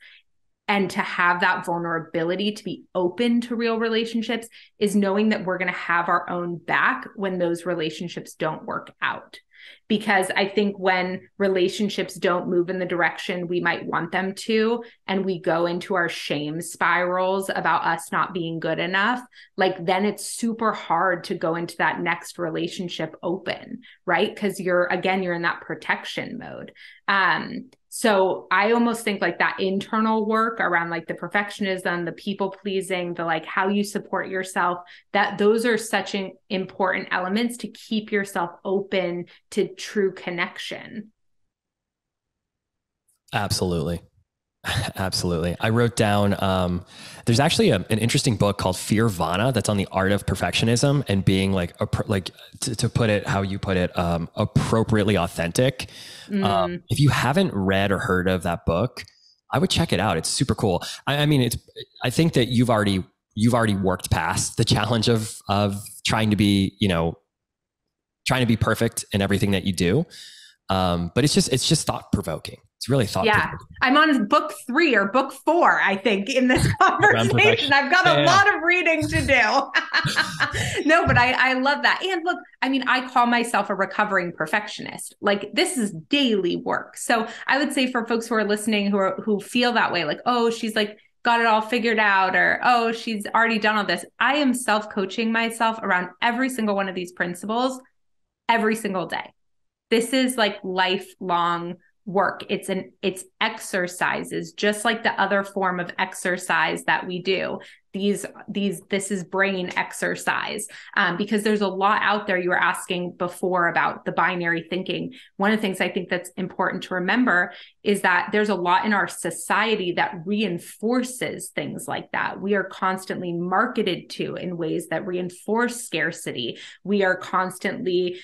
and to have that vulnerability to be open to real relationships is knowing that we're going to have our own back when those relationships don't work out. Because I think when relationships don't move in the direction we might want them to, and we go into our shame spirals about us not being good enough, like then it's super hard to go into that next relationship open, right? Because you're in that protection mode. So I almost think like that internal work around like the perfectionism, the people pleasing, the like how you support yourself, that those are such important elements to keep yourself open to true connection. Absolutely. Absolutely. I wrote down, there's actually an interesting book called Fearvana that's on the art of perfectionism and being to put it, how you put it, appropriately authentic. If you haven't read or heard of that book, I would check it out. It's super cool. I think that you've already worked past the challenge of trying to be perfect in everything that you do. But it's just thought provoking. It's really thoughtful. Yeah. I'm on book 3 or book 4, I think, in this conversation. I've got a lot of reading to do. No, but I love that. And look, I mean, I call myself a recovering perfectionist. Like this is daily work. So I would say for folks who are listening, who feel that way, like, oh, she's like got it all figured out, or, oh, she's already done all this. I am self-coaching myself around every single one of these principles every single day. This is like lifelong work. It's exercises, just like the other form of exercise that we do. this is brain exercise, because there's a lot out there. You were asking before about the binary thinking. One of the things I think that's important to remember is that there's a lot in our society that reinforces things like that. We are constantly marketed to in ways that reinforce scarcity. We are constantly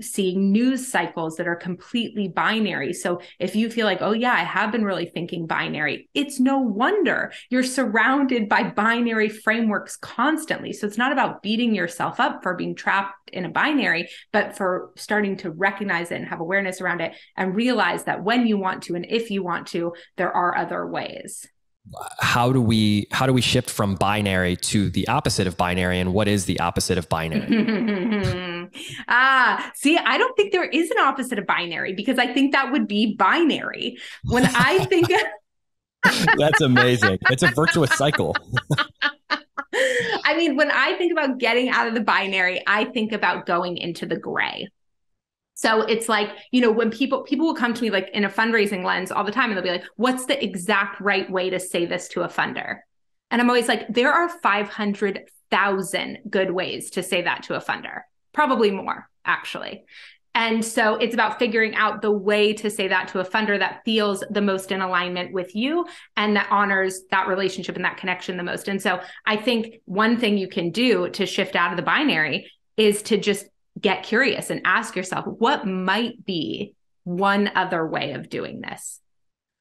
seeing news cycles that are completely binary. So if you feel like, oh yeah, I have been really thinking binary, it's no wonder. You're surrounded by binary frameworks constantly. So it's not about beating yourself up for being trapped in a binary, but for starting to recognize it and have awareness around it and realize that when you want to, and if you want to, there are other ways. How do we shift from binary to the opposite of binary? And what is the opposite of binary? See, I don't think there is an opposite of binary, because I think that would be binary. When I think... That's amazing. It's a virtuous cycle. I mean, when I think about getting out of the binary, I think about going into the gray. So it's like, you know, when people will come to me like in a fundraising lens all the time, and they'll be like, what's the exact right way to say this to a funder? And I'm always like, there are 500,000 good ways to say that to a funder, probably more actually. And so it's about figuring out the way to say that to a funder that feels the most in alignment with you and that honors that relationship and that connection the most. And so I think one thing you can do to shift out of the binary is to just get curious and ask yourself, what might be one other way of doing this?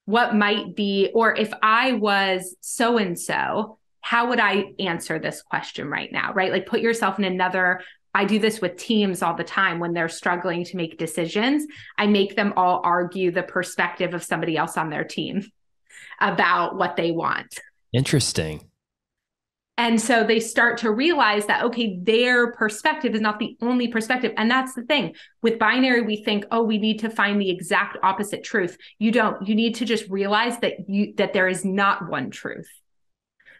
What might be, or if I was so-and-so, how would I answer this question right now, right? Like put yourself in another, I do this with teams all the time when they're struggling to make decisions. I make them all argue the perspective of somebody else on their team about what they want. Interesting. And so they start to realize that, okay, their perspective is not the only perspective. And that's the thing with binary. We think, oh, we need to find the exact opposite truth. You don't, you need to just realize that there is not one truth.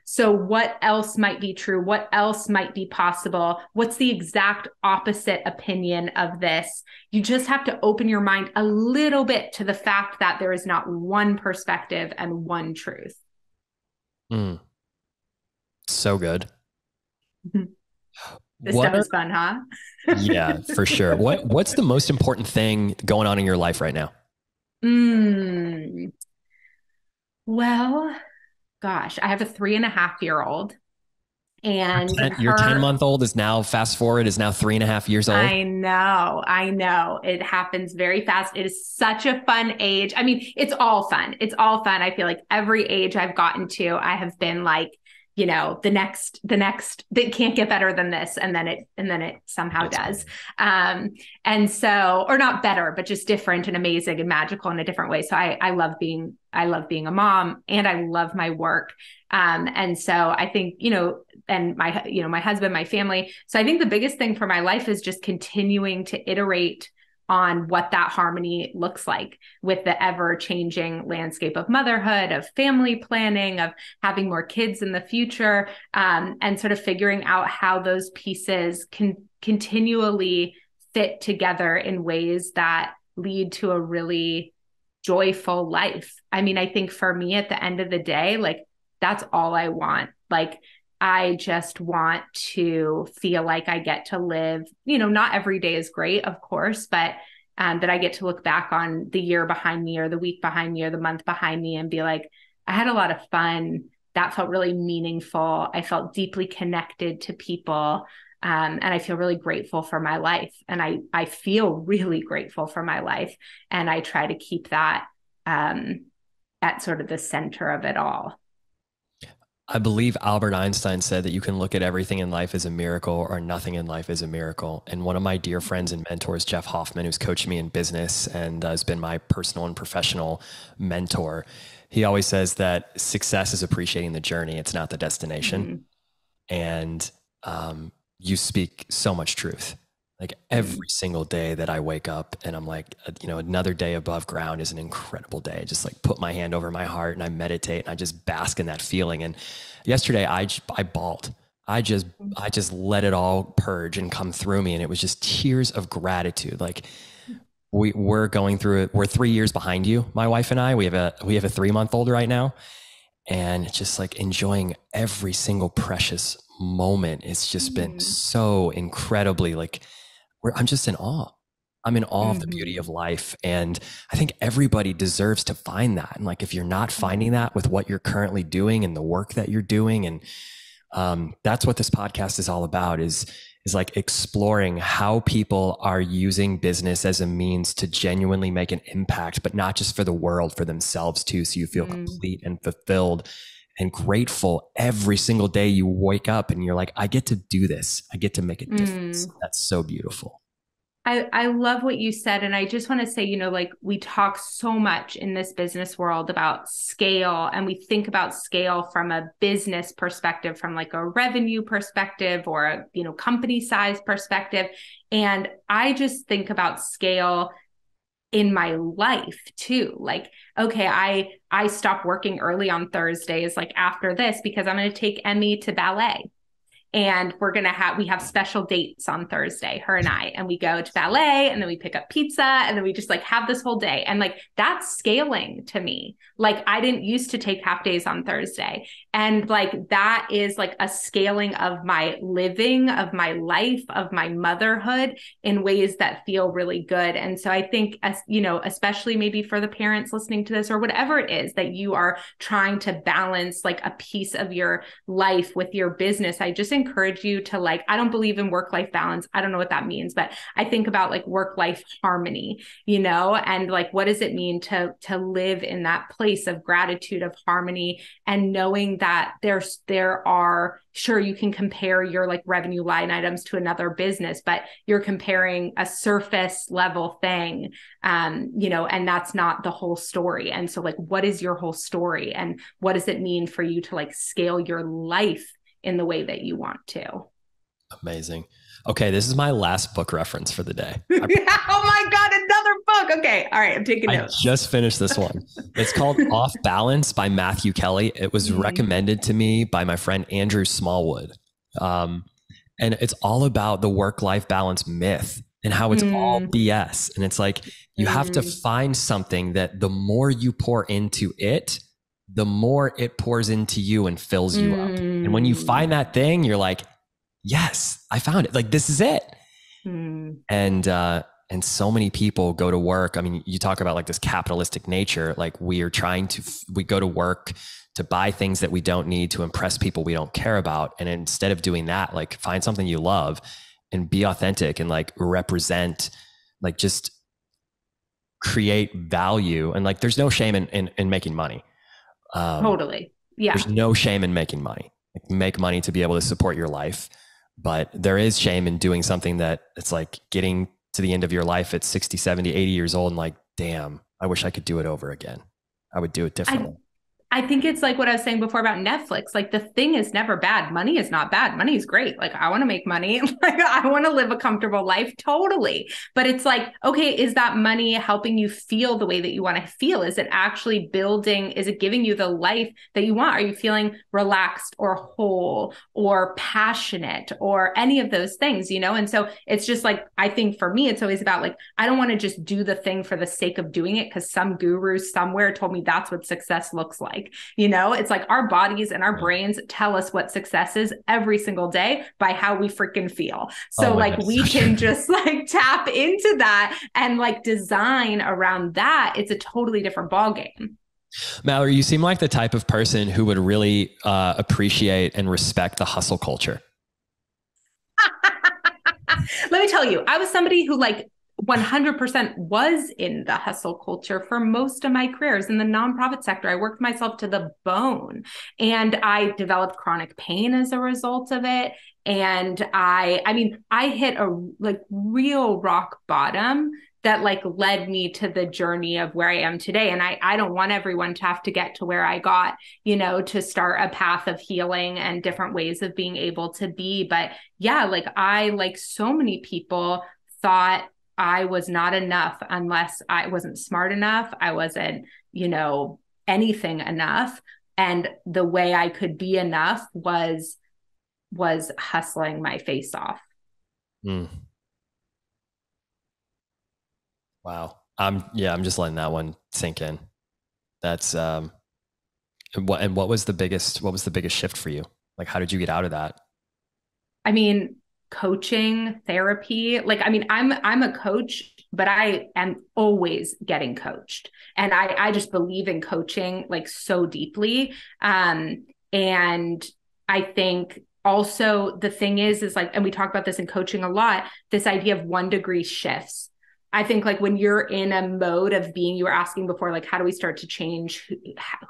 So what else might be true? What else might be possible? What's the exact opposite opinion of this? You just have to open your mind a little bit to the fact that there is not one perspective and one truth. Mm. So good. This stuff is fun, huh? Yeah, for sure. What's the most important thing going on in your life right now? Well, gosh, I have a 3.5-year-old, and your 10-month-old is now, fast forward, is now 3.5 years old. I know. It happens very fast. It is such a fun age. I mean, it's all fun. I feel like every age I've gotten to, I have been like, you know, the next, they can't get better than this. And then it somehow does. And so, or not better, but just different and amazing and magical in a different way. So I love being a mom, and I love my work. And so I think, you know, and my husband, my family. So I think the biggest thing for my life is just continuing to iterate on what that harmony looks like with the ever-changing landscape of motherhood, of family planning, of having more kids in the future, and sort of figuring out how those pieces can continually fit together in ways that lead to a really joyful life. I mean, I think for me at the end of the day, like that's all I want. Like I just want to feel like I get to live, you know, not every day is great, of course, but that I get to look back on the year behind me or the week behind me or the month behind me and be like, I had a lot of fun. That felt really meaningful. I felt deeply connected to people. And I feel really grateful for my life. And I feel really grateful for my life. And I try to keep that at sort of the center of it all. I believe Albert Einstein said that you can look at everything in life as a miracle or nothing in life as a miracle. And one of my dear friends and mentors, Jeff Hoffman, who's coached me in business and has been my personal and professional mentor, he always says that success is appreciating the journey. It's not the destination. Mm-hmm. And you speak so much truth. Like every single day that I wake up and I'm like, you know, another day above ground is an incredible day. I just like put my hand over my heart and I meditate and I just bask in that feeling. And yesterday I bawled. I just let it all purge and come through me. And it was just tears of gratitude. Like we're going through it. We're 3 years behind you. My wife and I, we have a 3-month-old right now. and it's just like enjoying every single precious moment. It's just been so incredibly like, I'm just in awe. I'm in awe of the beauty of life. And I think everybody deserves to find that. And like, if you're not finding that with what you're currently doing and the work that you're doing, and that's what this podcast is all about, is like exploring how people are using business as a means to genuinely make an impact, but not just for the world, for themselves too. So you feel complete and fulfilled and grateful every single day you wake up and you're like, I get to do this. I get to make a difference. That's so beautiful. I love what you said. And I just want to say, you know, like we talk so much in this business world about scale, and we think about scale from a business perspective, from like a revenue perspective or, a, you know, company size perspective. And I just think about scale in my life too. Like, okay, I stop working early on Thursdays, like after this, because I'm going to take Emmy to ballet. And we're going to have, we have special dates on Thursday, her and I, and we go to ballet and then we pick up pizza and then we just like have this whole day. And like, that's scaling to me. Like I didn't used to take half days on Thursday. And like, that is like a scaling of my living, of my life, of my motherhood in ways that feel really good. And so I think, as you know, especially maybe for the parents listening to this or whatever it is that you are trying to balance like a piece of your life with your business, I just encourage you to like, I don't believe in work-life balance. I don't know what that means, but I think about like work-life harmony, you know, and like, what does it mean to live in that place of gratitude, of harmony, and knowing that there are, sure, you can compare your like revenue line items to another business, but you're comparing a surface level thing, you know, and that's not the whole story. And so like, what is your whole story and what does it mean for you to like scale your life in the way that you want to? Amazing. Okay. This is my last book reference for the day. Oh my God, another book. Okay. All right. I'm taking notes. I just finished this one. It's called Off Balance by Matthew Kelly. It was recommended to me by my friend, Andrew Smallwood. And it's all about the work-life balance myth and how it's all BS. And it's like, you have to find something that the more you pour into it, the more it pours into you and fills you up. And when you find that thing, you're like, yes, I found it. Like, this is it. And so many people go to work. I mean, you talk about like this capitalistic nature, like we are trying to, we go to work to buy things that we don't need, to impress people we don't care about. And instead of doing that, like find something you love and be authentic and like represent, like just create value. And like, there's no shame in making money. Totally. Yeah. There's no shame in making money. Like, make money to be able to support your life, but there is shame in doing something that it's like getting to the end of your life at 60, 70, 80 years old and like, damn, I wish I could do it over again. I would do it differently. I think it's like what I was saying before about Netflix. Like, the thing is never bad. Money is not bad. Money is great. Like, I want to make money. Like, I want to live a comfortable life. Totally. But it's like, okay, is that money helping you feel the way that you want to feel? Is it actually building? Is it giving you the life that you want? Are you feeling relaxed or whole or passionate or any of those things, you know? And so it's just like, I think for me, it's always about like, I don't want to just do the thing for the sake of doing it because some guru somewhere told me that's what success looks like. You know, it's like our bodies and our brains tell us what success is every single day by how we freaking feel. So like we can just like tap into that and like design around that. It's a totally different ballgame. Mallory, you seem like the type of person who would really appreciate and respect the hustle culture. Let me tell you, I was somebody who like 100% was in the hustle culture for most of my careers in the nonprofit sector. I worked myself to the bone and I developed chronic pain as a result of it. And I mean, I hit a like real rock bottom that like led me to the journey of where I am today. And I don't want everyone to have to get to where I got, you know, to start a path of healing and different ways of being able to be. But yeah, like I, like so many people, thought I was not enough unless I wasn't smart enough. I wasn't, you know, anything enough. And the way I could be enough was hustling my face off. Wow. I'm just letting that one sink in. That's, What was the biggest shift for you? Like, how did you get out of that? I mean, coaching, therapy. Like, I mean, I'm a coach, but I am always getting coached. And I just believe in coaching like so deeply. And I think also the thing is like, and we talk about this in coaching a lot, this idea of 1 degree shifts. I think like when you're in a mode of being, you were asking before, like, how do we start to change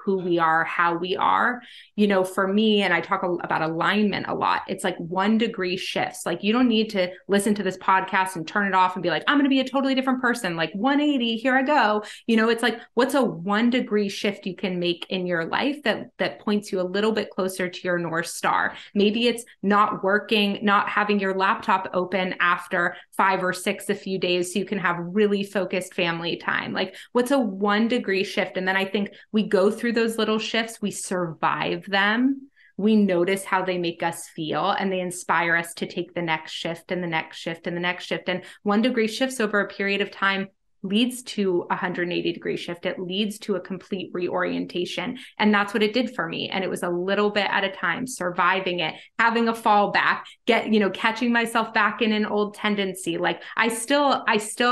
who we are, how we are, you know, for me, and I talk about alignment a lot, it's like 1 degree shifts. Like you don't need to listen to this podcast and turn it off and be like, I'm going to be a totally different person. Like 180, here I go. You know, it's like, what's a 1 degree shift you can make in your life that points you a little bit closer to your North Star? Maybe it's not working, not having your laptop open after 5 or 6 a few days so you can have really focused family time. Like what's a 1 degree shift? And then I think we go through those little shifts, we survive them, we notice how they make us feel, and they inspire us to take the next shift and the next shift and the next shift. And 1 degree shifts over a period of time leads to a 180 degree shift. It leads to a complete reorientation. And that's what it did for me. And it was a little bit at a time, surviving it, having a fallback, catching myself back in an old tendency. Like I still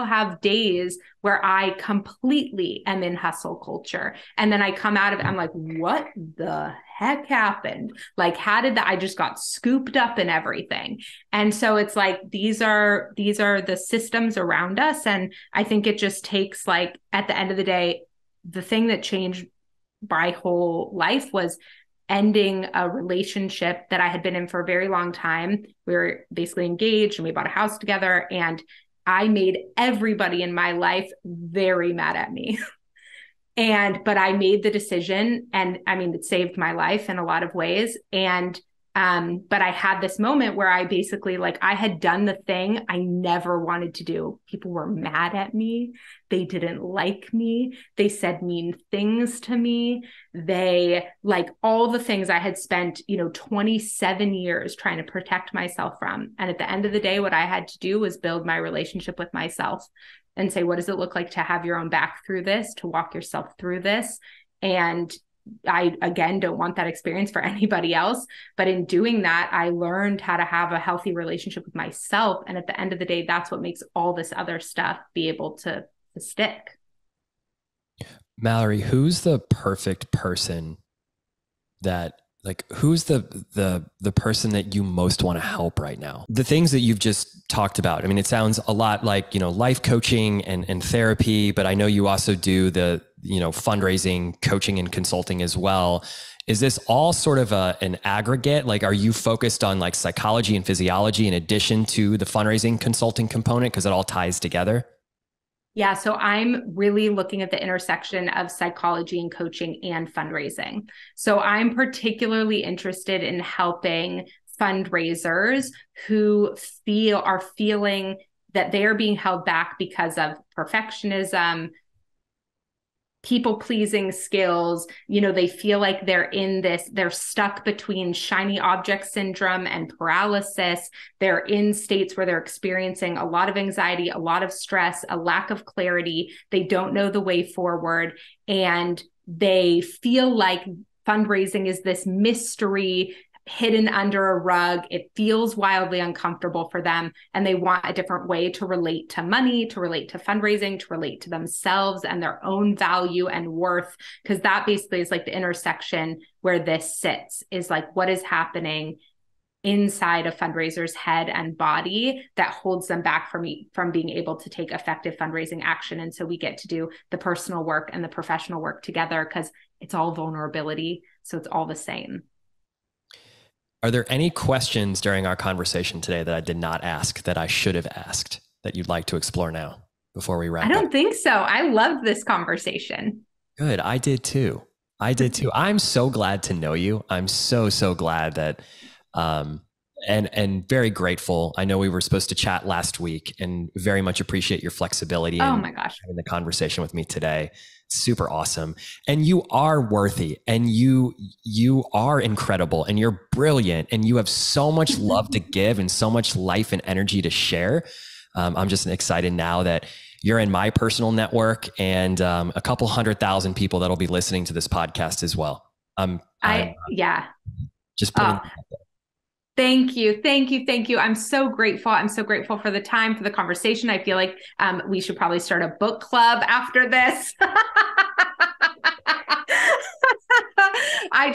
have days where I completely am in hustle culture. And then I come out of it, I'm like, what the heck happened? Like, I just got scooped up in everything. And so it's like, these are the systems around us. And I think it just takes, like, at the end of the day, the thing that changed my whole life was ending a relationship that I had been in for a very long time. We were basically engaged and we bought a house together, and I made everybody in my life very mad at me. But I made the decision, and I mean, it saved my life in a lot of ways. But I had this moment where I basically, like, I had done the thing I never wanted to do. People were mad at me. They didn't like me. They said mean things to me. They, like, all the things I had spent, 27 years trying to protect myself from. And at the end of the day, what I had to do was build my relationship with myself and say, what does it look like to have your own back through this, to walk yourself through this? And I, again, don't want that experience for anybody else. But in doing that, I learned how to have a healthy relationship with myself. And at the end of the day, that's what makes all this other stuff be able to stick. Mallory, who's the perfect person that, like, who's the person that you most want to help right now? The things that you've just talked about. I mean, it sounds a lot like, life coaching and therapy, but I know you also do the, fundraising, coaching, and consulting as well. Is this all sort of an aggregate? Like, are you focused on, like, psychology and physiology in addition to the fundraising consulting component? 'Cause it all ties together. Yeah. So I'm really looking at the intersection of psychology and coaching and fundraising. So I'm particularly interested in helping fundraisers who are feeling that they are being held back because of perfectionism, people-pleasing skills. They feel like they're stuck between shiny object syndrome and paralysis. They're in states where they're experiencing a lot of anxiety, a lot of stress, a lack of clarity. They don't know the way forward. And they feel like fundraising is this mystery hidden under a rug. It feels wildly uncomfortable for them. And they want a different way to relate to money, to relate to fundraising, to relate to themselves and their own value and worth. Because that basically is, like, the intersection where this sits, is like what is happening inside a fundraiser's head and body that holds them back from being able to take effective fundraising action. And so we get to do the personal work and the professional work together, because it's all vulnerability. So it's all the same. Are there any questions during our conversation today that I did not ask that I should have asked that you'd like to explore now before we wrap up? I don't think so. I loved this conversation. Good. I did too. I'm so glad to know you. I'm so, so glad that, and very grateful. I know we were supposed to chat last week, and very much appreciate your flexibility. Oh my gosh. Having the conversation with me today. Super awesome. And you are worthy, and you are incredible, and you're brilliant, and you have so much love to give and so much life and energy to share. I'm just excited now that you're in my personal network, and a couple 100,000 people that'll be listening to this podcast as well. Just putting that out there. Thank you. Thank you. Thank you. I'm so grateful. I'm so grateful for the time, for the conversation. I feel like we should probably start a book club after this. I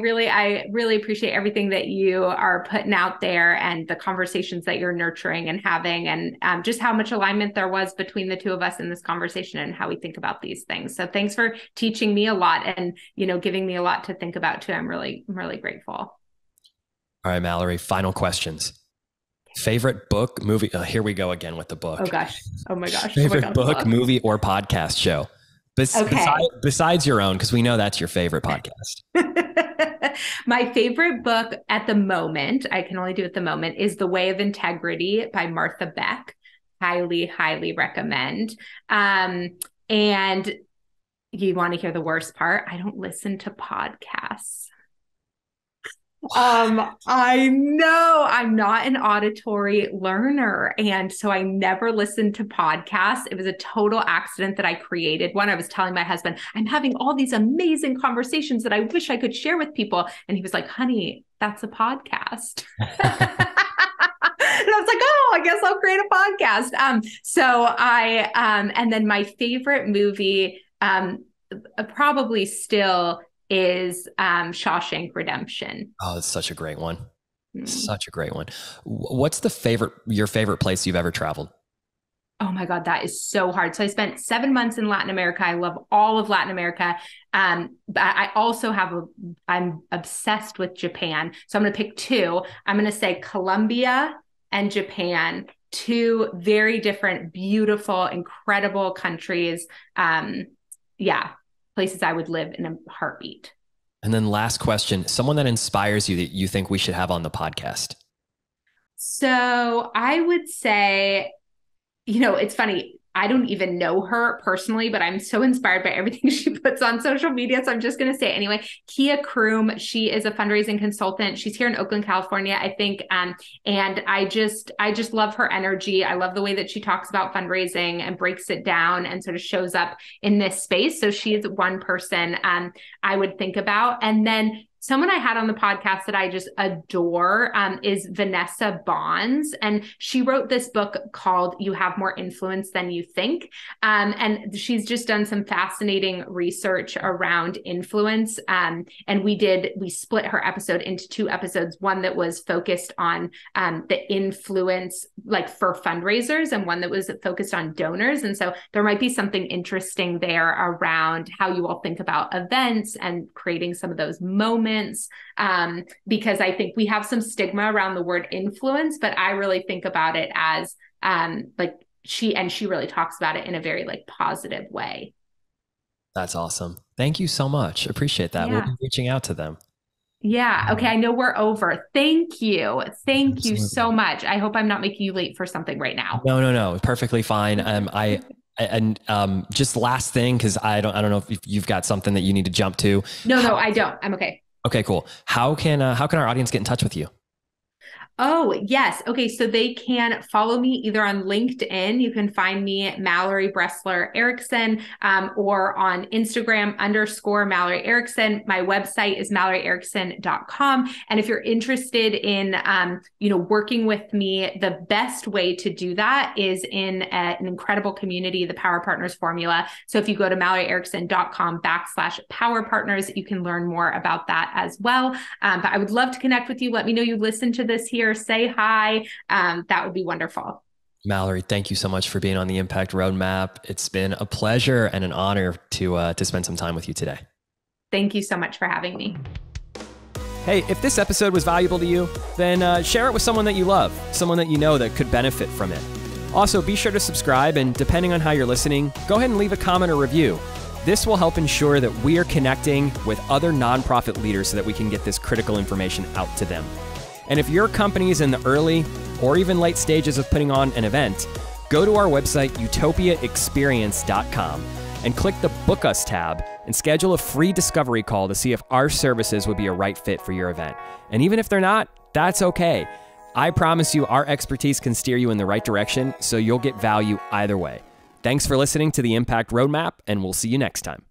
really appreciate everything that you are putting out there and the conversations that you're nurturing and having, and just how much alignment there was between the two of us in this conversation and how we think about these things. So thanks for teaching me a lot and, giving me a lot to think about too. I'm really grateful. All right, Mallory, final questions. Favorite book, movie? Here we go again with the book. Oh, gosh. Oh, my gosh. Favorite book, movie, or podcast show? Besides your own, because we know that's your favorite podcast. My favorite book at the moment, I can only do at the moment, is The Way of Integrity by Martha Beck. Highly, highly recommend. And you want to hear the worst part? I don't listen to podcasts. I know I'm not an auditory learner. And so I never listened to podcasts. It was a total accident that I created one. I was telling my husband, I'm having all these amazing conversations that I wish I could share with people. And he was like, honey, that's a podcast. And I was like, oh, I guess I'll create a podcast. And then my favorite movie, probably still is Shawshank Redemption. Oh, that's such a great one. Mm. Such a great one. What's your favorite place you've ever traveled? Oh my God, that is so hard. So I spent 7 months in Latin America. I love all of Latin America. But I also I'm obsessed with Japan. So I'm going to pick two. I'm going to say Colombia and Japan, two very different, beautiful, incredible countries. Places I would live in a heartbeat. And then last question, someone that inspires you that you think we should have on the podcast. So I would say, it's funny. I don't even know her personally, but I'm so inspired by everything she puts on social media. So I'm just going to say it anyway. Kia Kroom, she is a fundraising consultant. She's here in Oakland, California, I think. And I just love her energy. I love the way that she talks about fundraising and breaks it down and sort of shows up in this space. So she is one person I would think about. And then someone I had on the podcast that I just adore is Vanessa Bonds. And she wrote this book called You Have More Influence Than You Think. And she's just done some fascinating research around influence. And we split her episode into two episodes, one that was focused on the influence, like for fundraisers, and one that was focused on donors. And so there might be something interesting there around how you all think about events and creating some of those moments. Because I think we have some stigma around the word influence, but I really think about it as she really talks about it in a very positive way. That's awesome. Thank you so much. Appreciate that. Yeah. We'll be reaching out to them. Yeah. Okay. I know we're over. Thank you. Thank Absolutely. You so much. I hope I'm not making you late for something right now. No. Perfectly fine. Just last thing, cause I don't know if you've got something that you need to jump to. No, I don't. I'm okay. Okay, cool. How can our audience get in touch with you? Oh, yes. Okay. So they can follow me either on LinkedIn. You can find me Mallory Bressler Erickson, or on Instagram _ Mallory Erickson. My website is MalloryErickson.com. And if you're interested in, working with me, the best way to do that is in an incredible community, the Power Partners Formula. So if you go to MalloryErickson.com /Power Partners, you can learn more about that as well. But I would love to connect with you. Let me know you listened to this here. Say hi. That would be wonderful. Mallory, thank you so much for being on the Impact Roadmap. It's been a pleasure and an honor to spend some time with you today. Thank you so much for having me. Hey, if this episode was valuable to you, then share it with someone that you love, someone that you know that could benefit from it. Also, be sure to subscribe, and depending on how you're listening, go ahead and leave a comment or review. This will help ensure that we are connecting with other nonprofit leaders so that we can get this critical information out to them. And if your company is in the early or even late stages of putting on an event, go to our website, utopiaexperience.com, and click the Book Us tab and schedule a free discovery call to see if our services would be a right fit for your event. And even if they're not, that's okay. I promise you our expertise can steer you in the right direction, so you'll get value either way. Thanks for listening to the Impact Roadmap, and we'll see you next time.